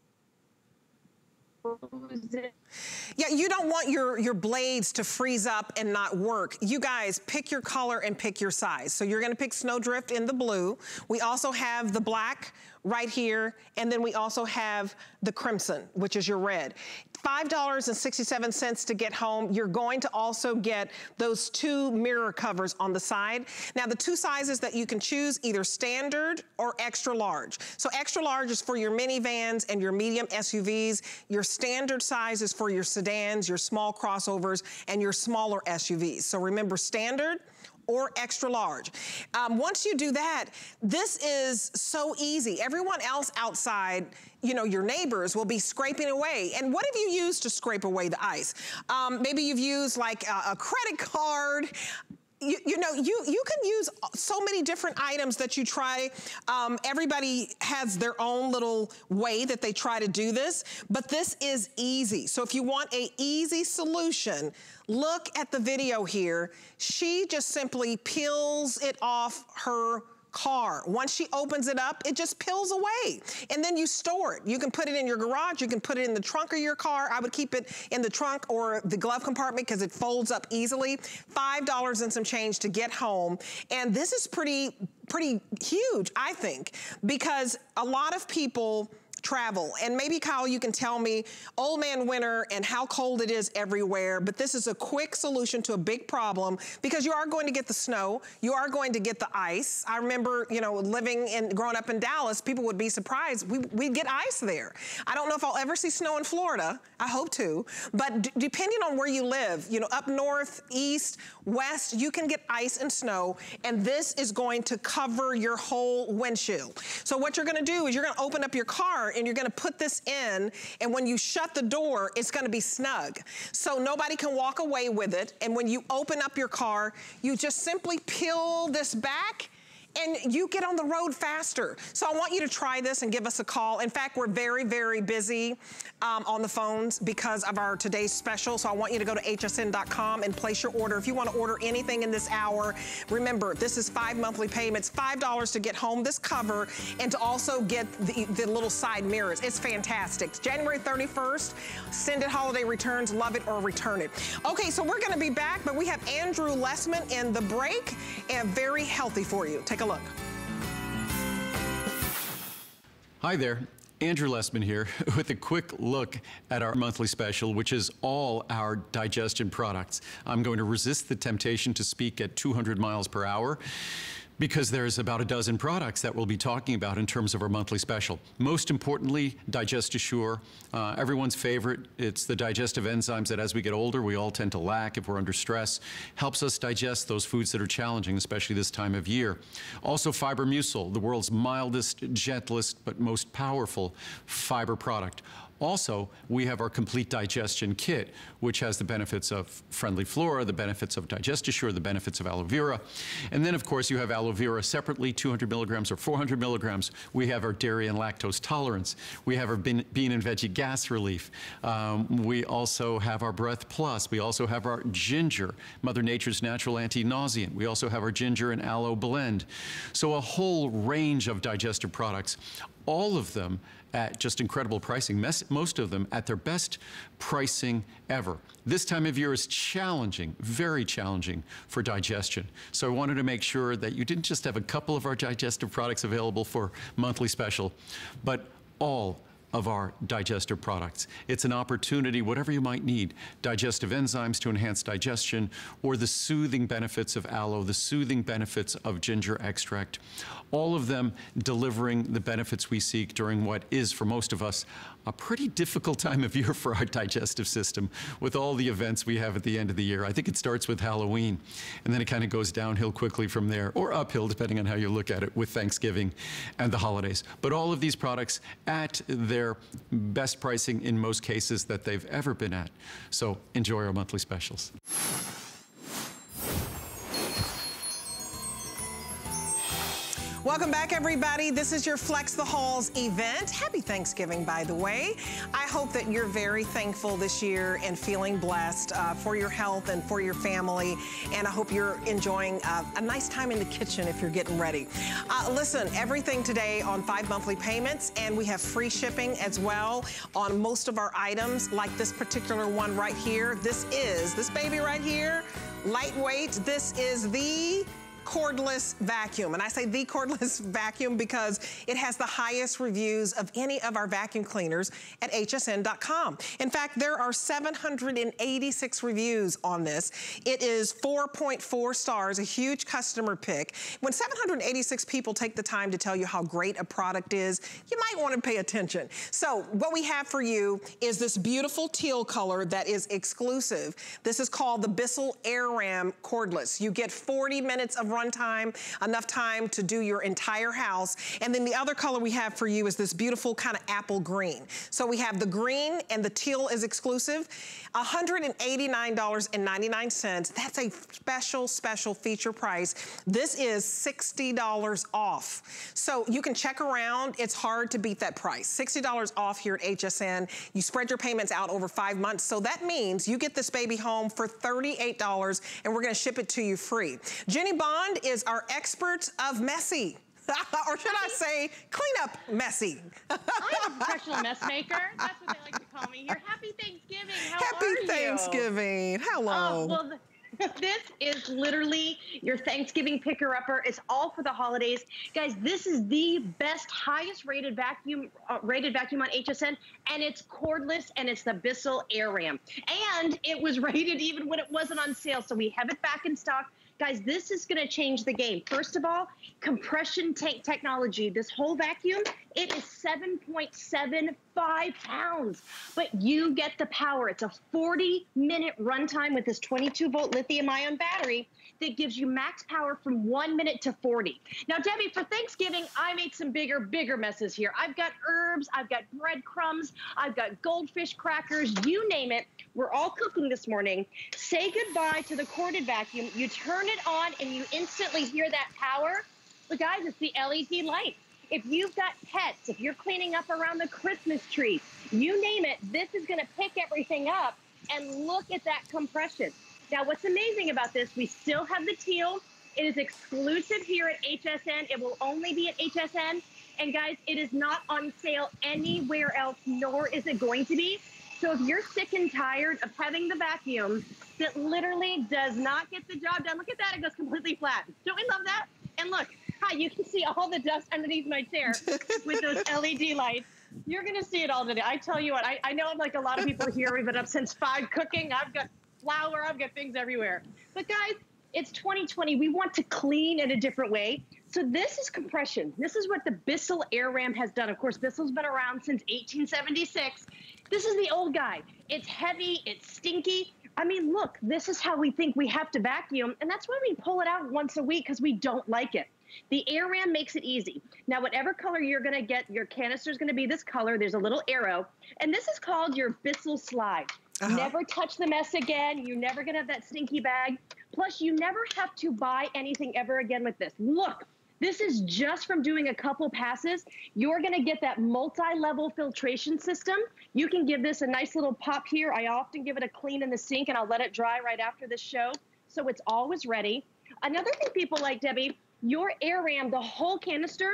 Yeah, you don't want your, your blades to freeze up and not work. You guys, pick your color and pick your size. So you're gonna pick Snowdrift in the blue. We also have the black right here, and then we also have the crimson, which is your red. five dollars and sixty-seven cents to get home. You're going to also get those two mirror covers on the side. Now, the two sizes that you can choose, either standard or extra large. So extra large is for your minivans and your medium S U Vs. Your standard size is for your sedans, your small crossovers, and your smaller S U Vs. So remember, standard or extra large. Um, once you do that, this is so easy. Everyone else outside, you know, your neighbors will be scraping away. And what have you used to scrape away the ice? Um, maybe you've used like a, a credit card. You, you know, you, you can use so many different items that you try. Um, everybody has their own little way that they try to do this, but this is easy. So if you want an easy solution, look at the video here. She just simply peels it off her car. Once she opens it up, it just peels away. And then you store it. You can put it in your garage. You can put it in the trunk of your car. I would keep it in the trunk or the glove compartment because it folds up easily. five dollars and some change to get home. And this is pretty, pretty huge, I think, because a lot of people travel. And maybe, Kyle, you can tell me, old man winter and how cold it is everywhere, but this is a quick solution to a big problem because you are going to get the snow, you are going to get the ice. I remember, you know, living and growing up in Dallas, people would be surprised. We, we'd get ice there. I don't know if I'll ever see snow in Florida. I hope to. But d depending on where you live, you know, up north, east, west, you can get ice and snow, and this is going to cover your whole windshield. So what you're going to do is you're going to open up your car and you're gonna put this in, and when you shut the door, it's gonna be snug. So nobody can walk away with it, and when you open up your car, you just simply peel this back and you get on the road faster. So I want you to try this and give us a call. In fact, we're very, very busy um, on the phones because of our today's special. So I want you to go to H S N dot com and place your order. If you want to order anything in this hour, remember, this is five monthly payments, five dollars to get home this cover and to also get the, the little side mirrors. It's fantastic. It's January thirty-first, send it holiday returns, love it or return it. Okay, so we're going to be back, but we have Andrew Lessman in the break and very healthy for you. Take a look. Hi there, Andrew Lessman here with a quick look at our monthly special, which is all our digestion products. I'm going to resist the temptation to speak at two hundred miles per hour because there's about a dozen products that we'll be talking about in terms of our monthly special. Most importantly, Digest Assure, uh, everyone's favorite. It's the digestive enzymes that as we get older, we all tend to lack if we're under stress. Helps us digest those foods that are challenging, especially this time of year. Also Fibromucil, the world's mildest, gentlest, but most powerful fiber product. Also, we have our complete digestion kit, which has the benefits of friendly flora, the benefits of DigestiSure, the benefits of aloe vera. And then, of course, you have aloe vera separately, two hundred milligrams or four hundred milligrams. We have our dairy and lactose tolerance. We have our bean, bean and veggie gas relief. Um, we also have our Breath Plus. We also have our ginger, Mother Nature's natural anti-nauseant. We also have our ginger and aloe blend. So a whole range of digestive products, all of them at just incredible pricing, most of them at their best pricing ever. This time of year is challenging, very challenging for digestion. So I wanted to make sure that you didn't just have a couple of our digestive products available for monthly special, but all of our digestive products. It's an opportunity, whatever you might need, digestive enzymes to enhance digestion, or the soothing benefits of aloe, the soothing benefits of ginger extract, all of them delivering the benefits we seek during what is, for most of us, a pretty difficult time of year for our digestive system with all the events we have at the end of the year. I think it starts with Halloween, and then it kind of goes downhill quickly from there, or uphill, depending on how you look at it, with Thanksgiving and the holidays. But all of these products at their best pricing in most cases that they've ever been at. So enjoy our monthly specials. Welcome back, everybody. This is your Flex the Halls event. Happy Thanksgiving, by the way. I hope that you're very thankful this year and feeling blessed uh, for your health and for your family. And I hope you're enjoying uh, a nice time in the kitchen if you're getting ready. Uh, listen, everything today on five monthly payments, and we have free shipping as well on most of our items, like this particular one right here. This is, this baby right here, lightweight. This is the cordless vacuum. And I say the cordless vacuum because it has the highest reviews of any of our vacuum cleaners at H S N dot com. In fact, there are seven hundred eighty-six reviews on this. It is four point four stars, a huge customer pick. When seven hundred eighty-six people take the time to tell you how great a product is, you might want to pay attention. So what we have for you is this beautiful teal color that is exclusive. This is called the Bissell Air Ram Cordless. You get forty minutes of runtime, enough time to do your entire house. And then the other color we have for you is this beautiful kind of apple green. So we have the green and the teal is exclusive. one hundred eighty-nine ninety-nine. That's a special, special feature price. This is sixty dollars off. So you can check around. It's hard to beat that price. sixty dollars off here at H S N. You spread your payments out over five months. So that means you get this baby home for thirty-eight dollars and we're gonna ship it to you free. Jenny Bond is our expert of messy. Or should I say, cleanup messy. I'm a professional mess maker. That's what they like to call me here. Happy Thanksgiving. How Happy are Thanksgiving. You? Hello. Oh, well, th this is literally your Thanksgiving picker-upper. It's all for the holidays. Guys, this is the best, highest rated vacuum, uh, rated vacuum on H S N, and it's cordless, and it's the Bissell Air Ram. And it was rated even when it wasn't on sale, so we have it back in stock. Guys, this is gonna change the game. First of all, compression tank technology. This whole vacuum, it is seven point seven five pounds, but you get the power. It's a forty minute runtime with this twenty-two volt lithium ion battery that gives you max power from one minute to forty. Now, Debbie, for Thanksgiving, I made some bigger, bigger messes here. I've got herbs, I've got breadcrumbs, I've got goldfish crackers, you name it. We're all cooking this morning. Say goodbye to the corded vacuum. You turn it on and you instantly hear that power. But guys, it's the L E D light. If you've got pets, if you're cleaning up around the Christmas tree, you name it, this is gonna pick everything up and look at that compression. Now, what's amazing about this, we still have the teal. It is exclusive here at H S N. It will only be at H S N. And guys, it is not on sale anywhere else, nor is it going to be. So if you're sick and tired of having the vacuum that literally does not get the job done, look at that, it goes completely flat. Don't we love that? And look, hi, you can see all the dust underneath my chair with those L E D lights. You're gonna see it all today. I tell you what, I, I know I'm like a lot of people here. We've been up since five cooking. I've got flour, I've got things everywhere. But guys, it's twenty twenty. We want to clean in a different way. So this is compression. This is what the Bissell Air Ram has done. Of course, Bissell's been around since eighteen seventy-six. This is the old guy. It's heavy, it's stinky. I mean, look, this is how we think we have to vacuum, and that's why we pull it out once a week because we don't like it. The Air Ram makes it easy. Now, whatever color you're gonna get, your canister is gonna be this color. There's a little arrow, and this is called your Bissell slide. Uh-huh. Never touch the mess again. You're never gonna have that stinky bag. Plus, you never have to buy anything ever again with this. Look, this is just from doing a couple passes. You're gonna get that multi-level filtration system. You can give this a nice little pop here. I often give it a clean in the sink, and I'll let it dry right after this show, so it's always ready. Another thing people like, Debbie, your Air Ram, the whole canister,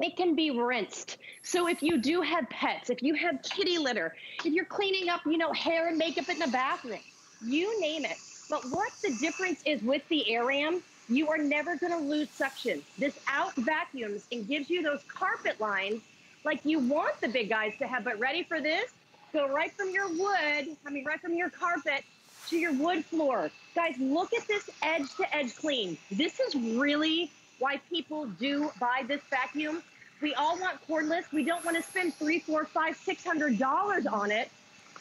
it can be rinsed. So if you do have pets, if you have kitty litter, if you're cleaning up, you know, hair and makeup in the bathroom, you name it. But what the difference is with the Air Ram, you are never gonna lose suction. This out vacuums and gives you those carpet lines like you want the big guys to have, but ready for this? Go right from your wood, I mean, right from your carpet to your wood floor. Guys, look at this edge to edge clean. This is really why people do buy this vacuum. We all want cordless. We don't wanna spend three, four, five, six hundred dollars on it.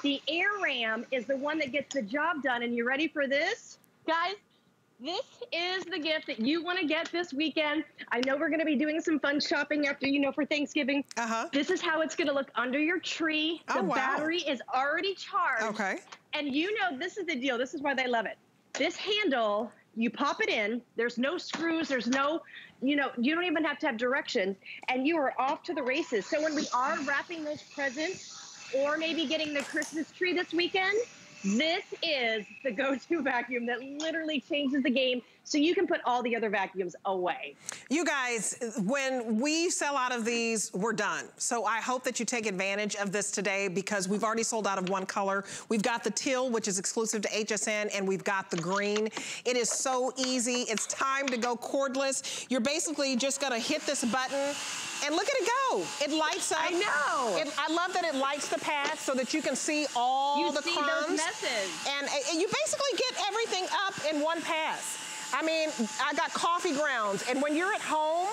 The Air Ram is the one that gets the job done, and you ready for this? Guys, this is the gift that you wanna get this weekend. I know we're gonna be doing some fun shopping after, you know, for Thanksgiving. Uh-huh. This is how it's gonna look under your tree. Oh, the wow. battery is already charged. Okay. And you know, this is the deal. This is why they love it. This handle, you pop it in, there's no screws, there's no, you know, you don't even have to have directions, and you are off to the races. So when we are wrapping those presents or maybe getting the Christmas tree this weekend, this is the go-to vacuum that literally changes the game, so you can put all the other vacuums away. You guys, when we sell out of these, we're done. So I hope that you take advantage of this today, because we've already sold out of one color. We've got the teal, which is exclusive to H S N, and we've got the green. It is so easy. It's time to go cordless. You're basically just gonna hit this button, and look at it go. It lights up. I know. It, I love that it lights the path so that you can see all you the see crumbs. And, and you basically get everything up in one pass. I mean, I got coffee grounds, and when you're at home,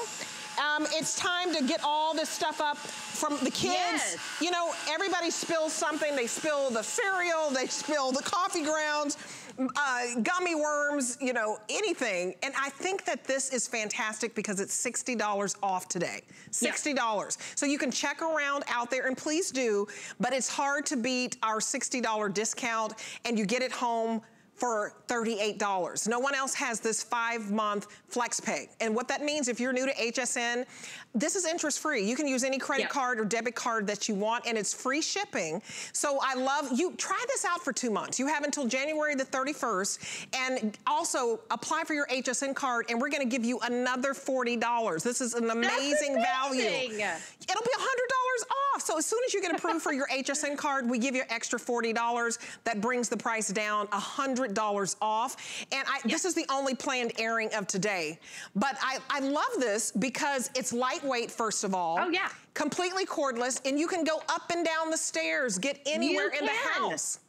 um, it's time to get all this stuff up from the kids. Yes. You know, everybody spills something. They spill the cereal, they spill the coffee grounds, uh, gummy worms, you know, anything. And I think that this is fantastic because it's sixty dollars off today, sixty dollars. Yes. So you can check around out there, and please do, but it's hard to beat our sixty dollar discount, and you get it home for thirty-eight dollars. No one else has this five-month FlexPay. And what that means, if you're new to H S N, this is interest-free. You can use any credit yep. card or debit card that you want, and it's free shipping. So I love you. Try this out for two months. You have until January the thirty-first, and also apply for your H S N card, and we're gonna give you another forty dollars. This is an amazing, amazing. value. It'll be one hundred dollars off. So as soon as you get approved for your H S N card, we give you an extra forty dollars. That brings the price down one hundred dollars off. And I, yep. this is the only planned airing of today. But I, I love this because it's lightweight, first of all. Oh, yeah. Completely cordless, and you can go up and down the stairs, get anywhere in the house.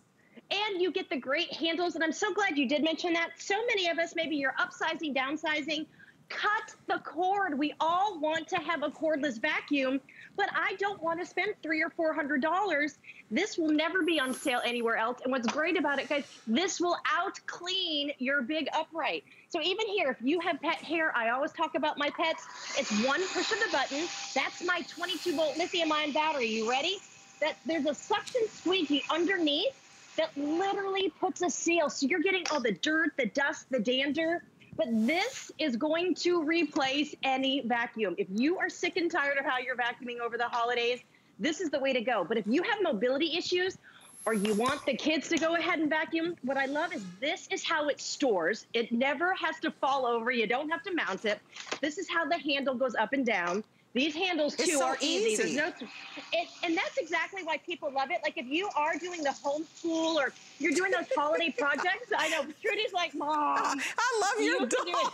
And you get the great handles, and I'm so glad you did mention that. So many of us, maybe you're upsizing, downsizing, cut the cord. We all want to have a cordless vacuum, but I don't want to spend three or four hundred dollars. This will never be on sale anywhere else. And what's great about it, guys, this will out clean your big upright. So even here, if you have pet hair, I always talk about my pets. It's one push of the button. That's my twenty-two volt lithium ion battery. You ready? That there's a suction squeegee underneath that literally puts a seal. So you're getting all the dirt, the dust, the dander. But this is going to replace any vacuum. If you are sick and tired of how you're vacuuming over the holidays, this is the way to go. But if you have mobility issues or you want the kids to go ahead and vacuum, what I love is this is how it stores. It never has to fall over. You don't have to mount it. This is how the handle goes up and down. These handles, too, are easy. There's no, it, and that's exactly why people love it. Like, if you are doing the homeschool or you're doing those holiday projects, I know, Trudy's like, Mom. Uh, I love you your dog.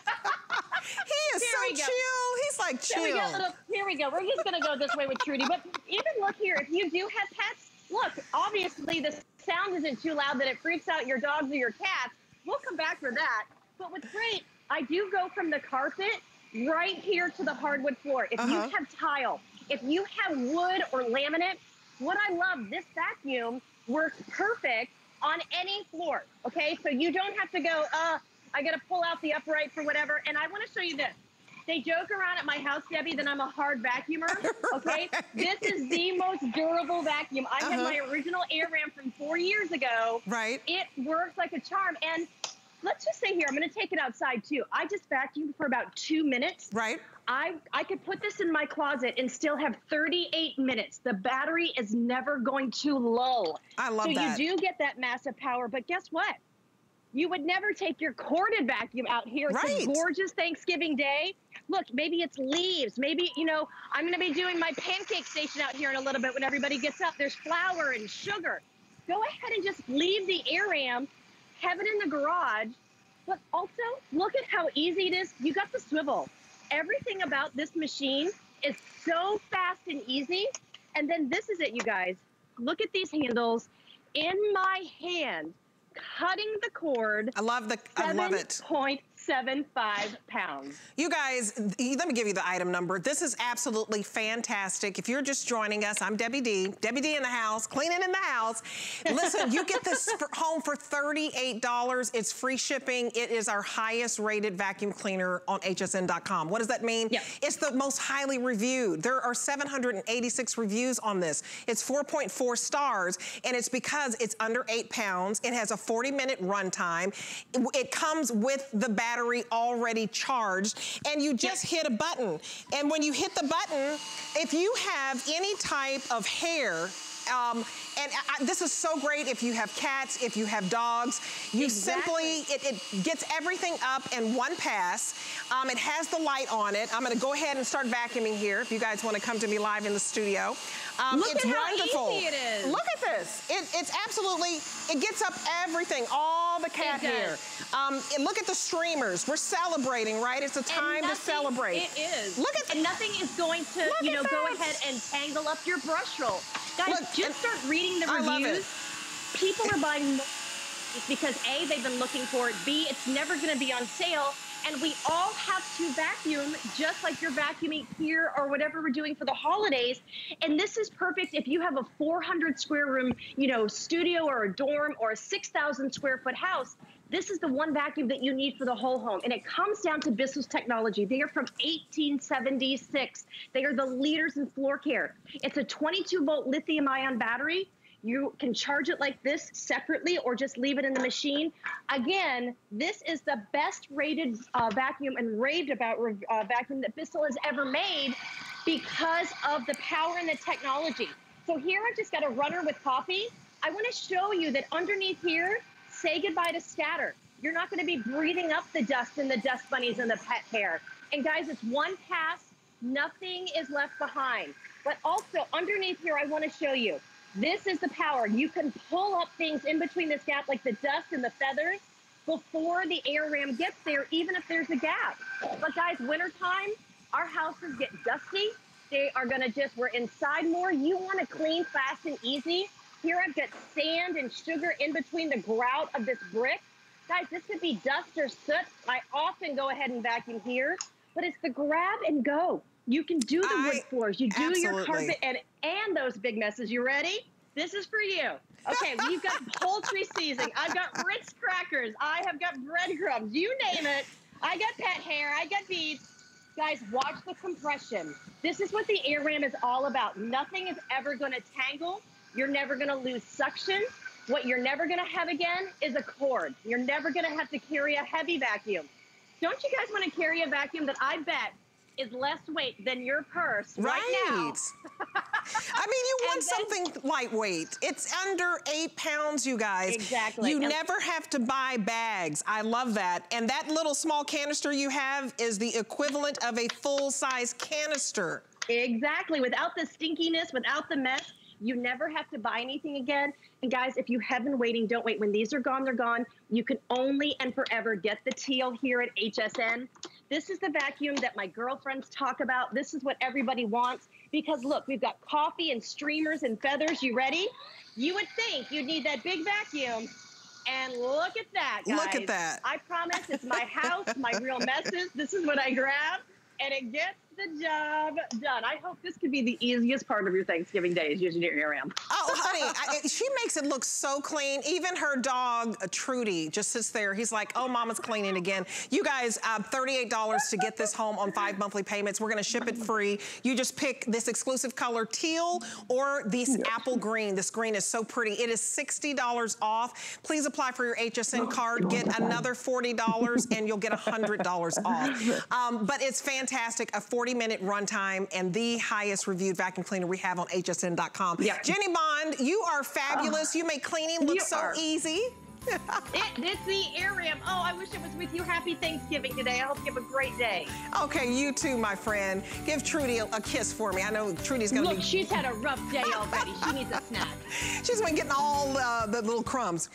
He is so chill. He's like, chill. Here we, go, little, here we go. We're just going to go this way with Trudy. But even look here, if you do have pets, look, obviously the sound isn't too loud that it freaks out your dogs or your cats. We'll come back for that. But what's great, I do go from the carpet right here to the hardwood floor. If uh-huh. you have tile, if you have wood or laminate, what I love, this vacuum works perfect on any floor, okay? So you don't have to go, uh, I got to pull out the upright for whatever. And I want to show you this. They joke around at my house, Debbie, that I'm a hard vacuumer, okay? Right. This is the most durable vacuum. I uh-huh. had my original Air Ram from four years ago. Right. It works like a charm. And let's just say here, I'm gonna take it outside too. I just vacuumed for about two minutes. Right. I, I could put this in my closet and still have thirty-eight minutes. The battery is never going to lull. I love so that. So you do get that massive power, but guess what? You would never take your corded vacuum out here. It's right. a gorgeous Thanksgiving day. Look, maybe it's leaves. Maybe, you know, I'm going to be doing my pancake station out here in a little bit when everybody gets up. There's flour and sugar. Go ahead and just leave the Air Ram, have it in the garage. But also, look at how easy it is. You got the swivel. Everything about this machine is so fast and easy. And then this is it, you guys. Look at these handles in my hand. Cutting the cord. I love the, I love it. seven point seven five pounds. You guys, let me give you the item number. This is absolutely fantastic. If you're just joining us, I'm Debbie D. Debbie D in the house, cleaning in the house. Listen, you get this for home for thirty-eight dollars. It's free shipping. It is our highest rated vacuum cleaner on H S N dot com. What does that mean? Yep. It's the most highly reviewed. There are seven hundred eighty-six reviews on this. It's four point four stars, and it's because it's under eight pounds. It has a forty minute runtime. It, it comes with the battery already charged, and you just yes. hit a button. And when you hit the button, if you have any type of hair, um, and I, this is so great if you have cats, if you have dogs, you exactly. simply, it, it gets everything up in one pass. Um, it has the light on it. I'm gonna go ahead and start vacuuming here if you guys wanna come to me live in the studio. Um, Look it's at how wonderful. Easy it is. Look at this. It, it's absolutely, it gets up everything, all the cat hair. Um, and look at the streamers. We're celebrating, right? It's a time nothing, to celebrate. It is. Look at and nothing is going to, look you know, this. Go ahead and tangle up your brush roll. Guys, look, just start reading the reviews. I love it. People are buying because A, they've been looking for it. B, it's never going to be on sale. And we all have to vacuum, just like you're vacuuming here or whatever we're doing for the holidays. And this is perfect if you have a four hundred square room, you know, studio or a dorm or a six thousand square foot house. This is the one vacuum that you need for the whole home. And it comes down to Bissell's technology. They are from eighteen seventy-six. They are the leaders in floor care. It's a twenty-two volt lithium ion battery. You can charge it like this separately or just leave it in the machine. Again, this is the best rated uh, vacuum and raved about uh, vacuum that Bissell has ever made because of the power and the technology. So here I've just got a runner with coffee. I wanna show you that underneath here, say goodbye to scatter. You're not gonna be breathing up the dust and the dust bunnies and the pet hair. And guys, it's one pass, nothing is left behind. But also underneath here, I wanna show you, this is the power. You can pull up things in between this gap, like the dust and the feathers, before the Air Ram gets there, even if there's a gap. But guys, wintertime, our houses get dusty. They are gonna just, we're inside more. You wanna clean fast and easy. Here I've got sand and sugar in between the grout of this brick. Guys, this could be dust or soot. I often go ahead and vacuum here, but it's the grab and go. You can do the wood I, floors, you do absolutely. Your carpet, and, and those big messes. You ready? This is for you. Okay, we've got poultry seasoning. I've got Ritz crackers. I have got breadcrumbs. You name it. I got pet hair. I got beads. Guys, watch the compression. This is what the Air Ram is all about. Nothing is ever going to tangle. You're never going to lose suction. What you're never going to have again is a cord. You're never going to have to carry a heavy vacuum. Don't you guys want to carry a vacuum that I bet is less weight than your purse right, right now. I mean, you want then, something lightweight. It's under eight pounds, you guys. Exactly. You and never have to buy bags. I love that. And that little small canister you have is the equivalent of a full-size canister. Exactly. Without the stinkiness, without the mess, you never have to buy anything again. And guys, if you have been waiting, don't wait. When these are gone, they're gone. You can only and forever get the teal here at H S N. This is the vacuum that my girlfriends talk about. This is what everybody wants. Because look, we've got coffee and streamers and feathers. You ready? You would think you'd need that big vacuum. And look at that, guys. Look at that. I promise it's my house, my real messes. This is what I grab. And it gets the job done. I hope this could be the easiest part of your Thanksgiving day is using your ear ramp. Oh, honey, I, it, she makes it look so clean. Even her dog, uh, Trudy, just sits there. He's like, oh, mama's cleaning again. You guys, uh, thirty-eight dollars to get this home on five monthly payments. We're going to ship it free. You just pick this exclusive color teal or this yep. apple green. This green is so pretty. It is sixty dollars off. Please apply for your H S N card. Get another forty dollars and you'll get one hundred dollars off. Um, but it's fantastic. A forty minute runtime and the highest reviewed vacuum cleaner we have on H S N dot com. Yep. Jenny Bond, you are fabulous. Uh, you make cleaning look so are. easy. it, it's the Air Ram. Oh, I wish it was with you. Happy Thanksgiving today. I hope you have a great day. Okay, you too, my friend. Give Trudy a, a kiss for me. I know Trudy's going to Look, be... she's had a rough day already. She needs a snack. She's been getting all uh, the little crumbs.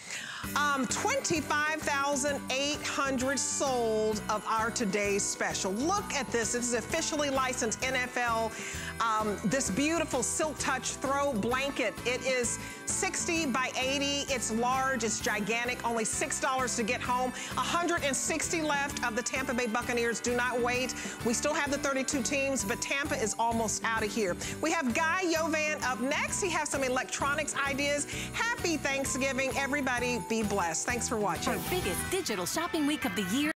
Um, twenty-five thousand eight hundred sold of our today's special. Look at this. This is officially licensed N F L. Um, this beautiful silk touch throw blanket. It is sixty by eighty. It's large. It's gigantic. Only six dollars to get home. one hundred sixty left of the Tampa Bay Buccaneers. Do not wait. We still have the thirty-two teams, but Tampa is almost out of here. We have Guy Yovan up next. He has some electronics ideas. Happy Thanksgiving, everybody. Be blessed. Thanks for watching. Our biggest digital shopping week of the year.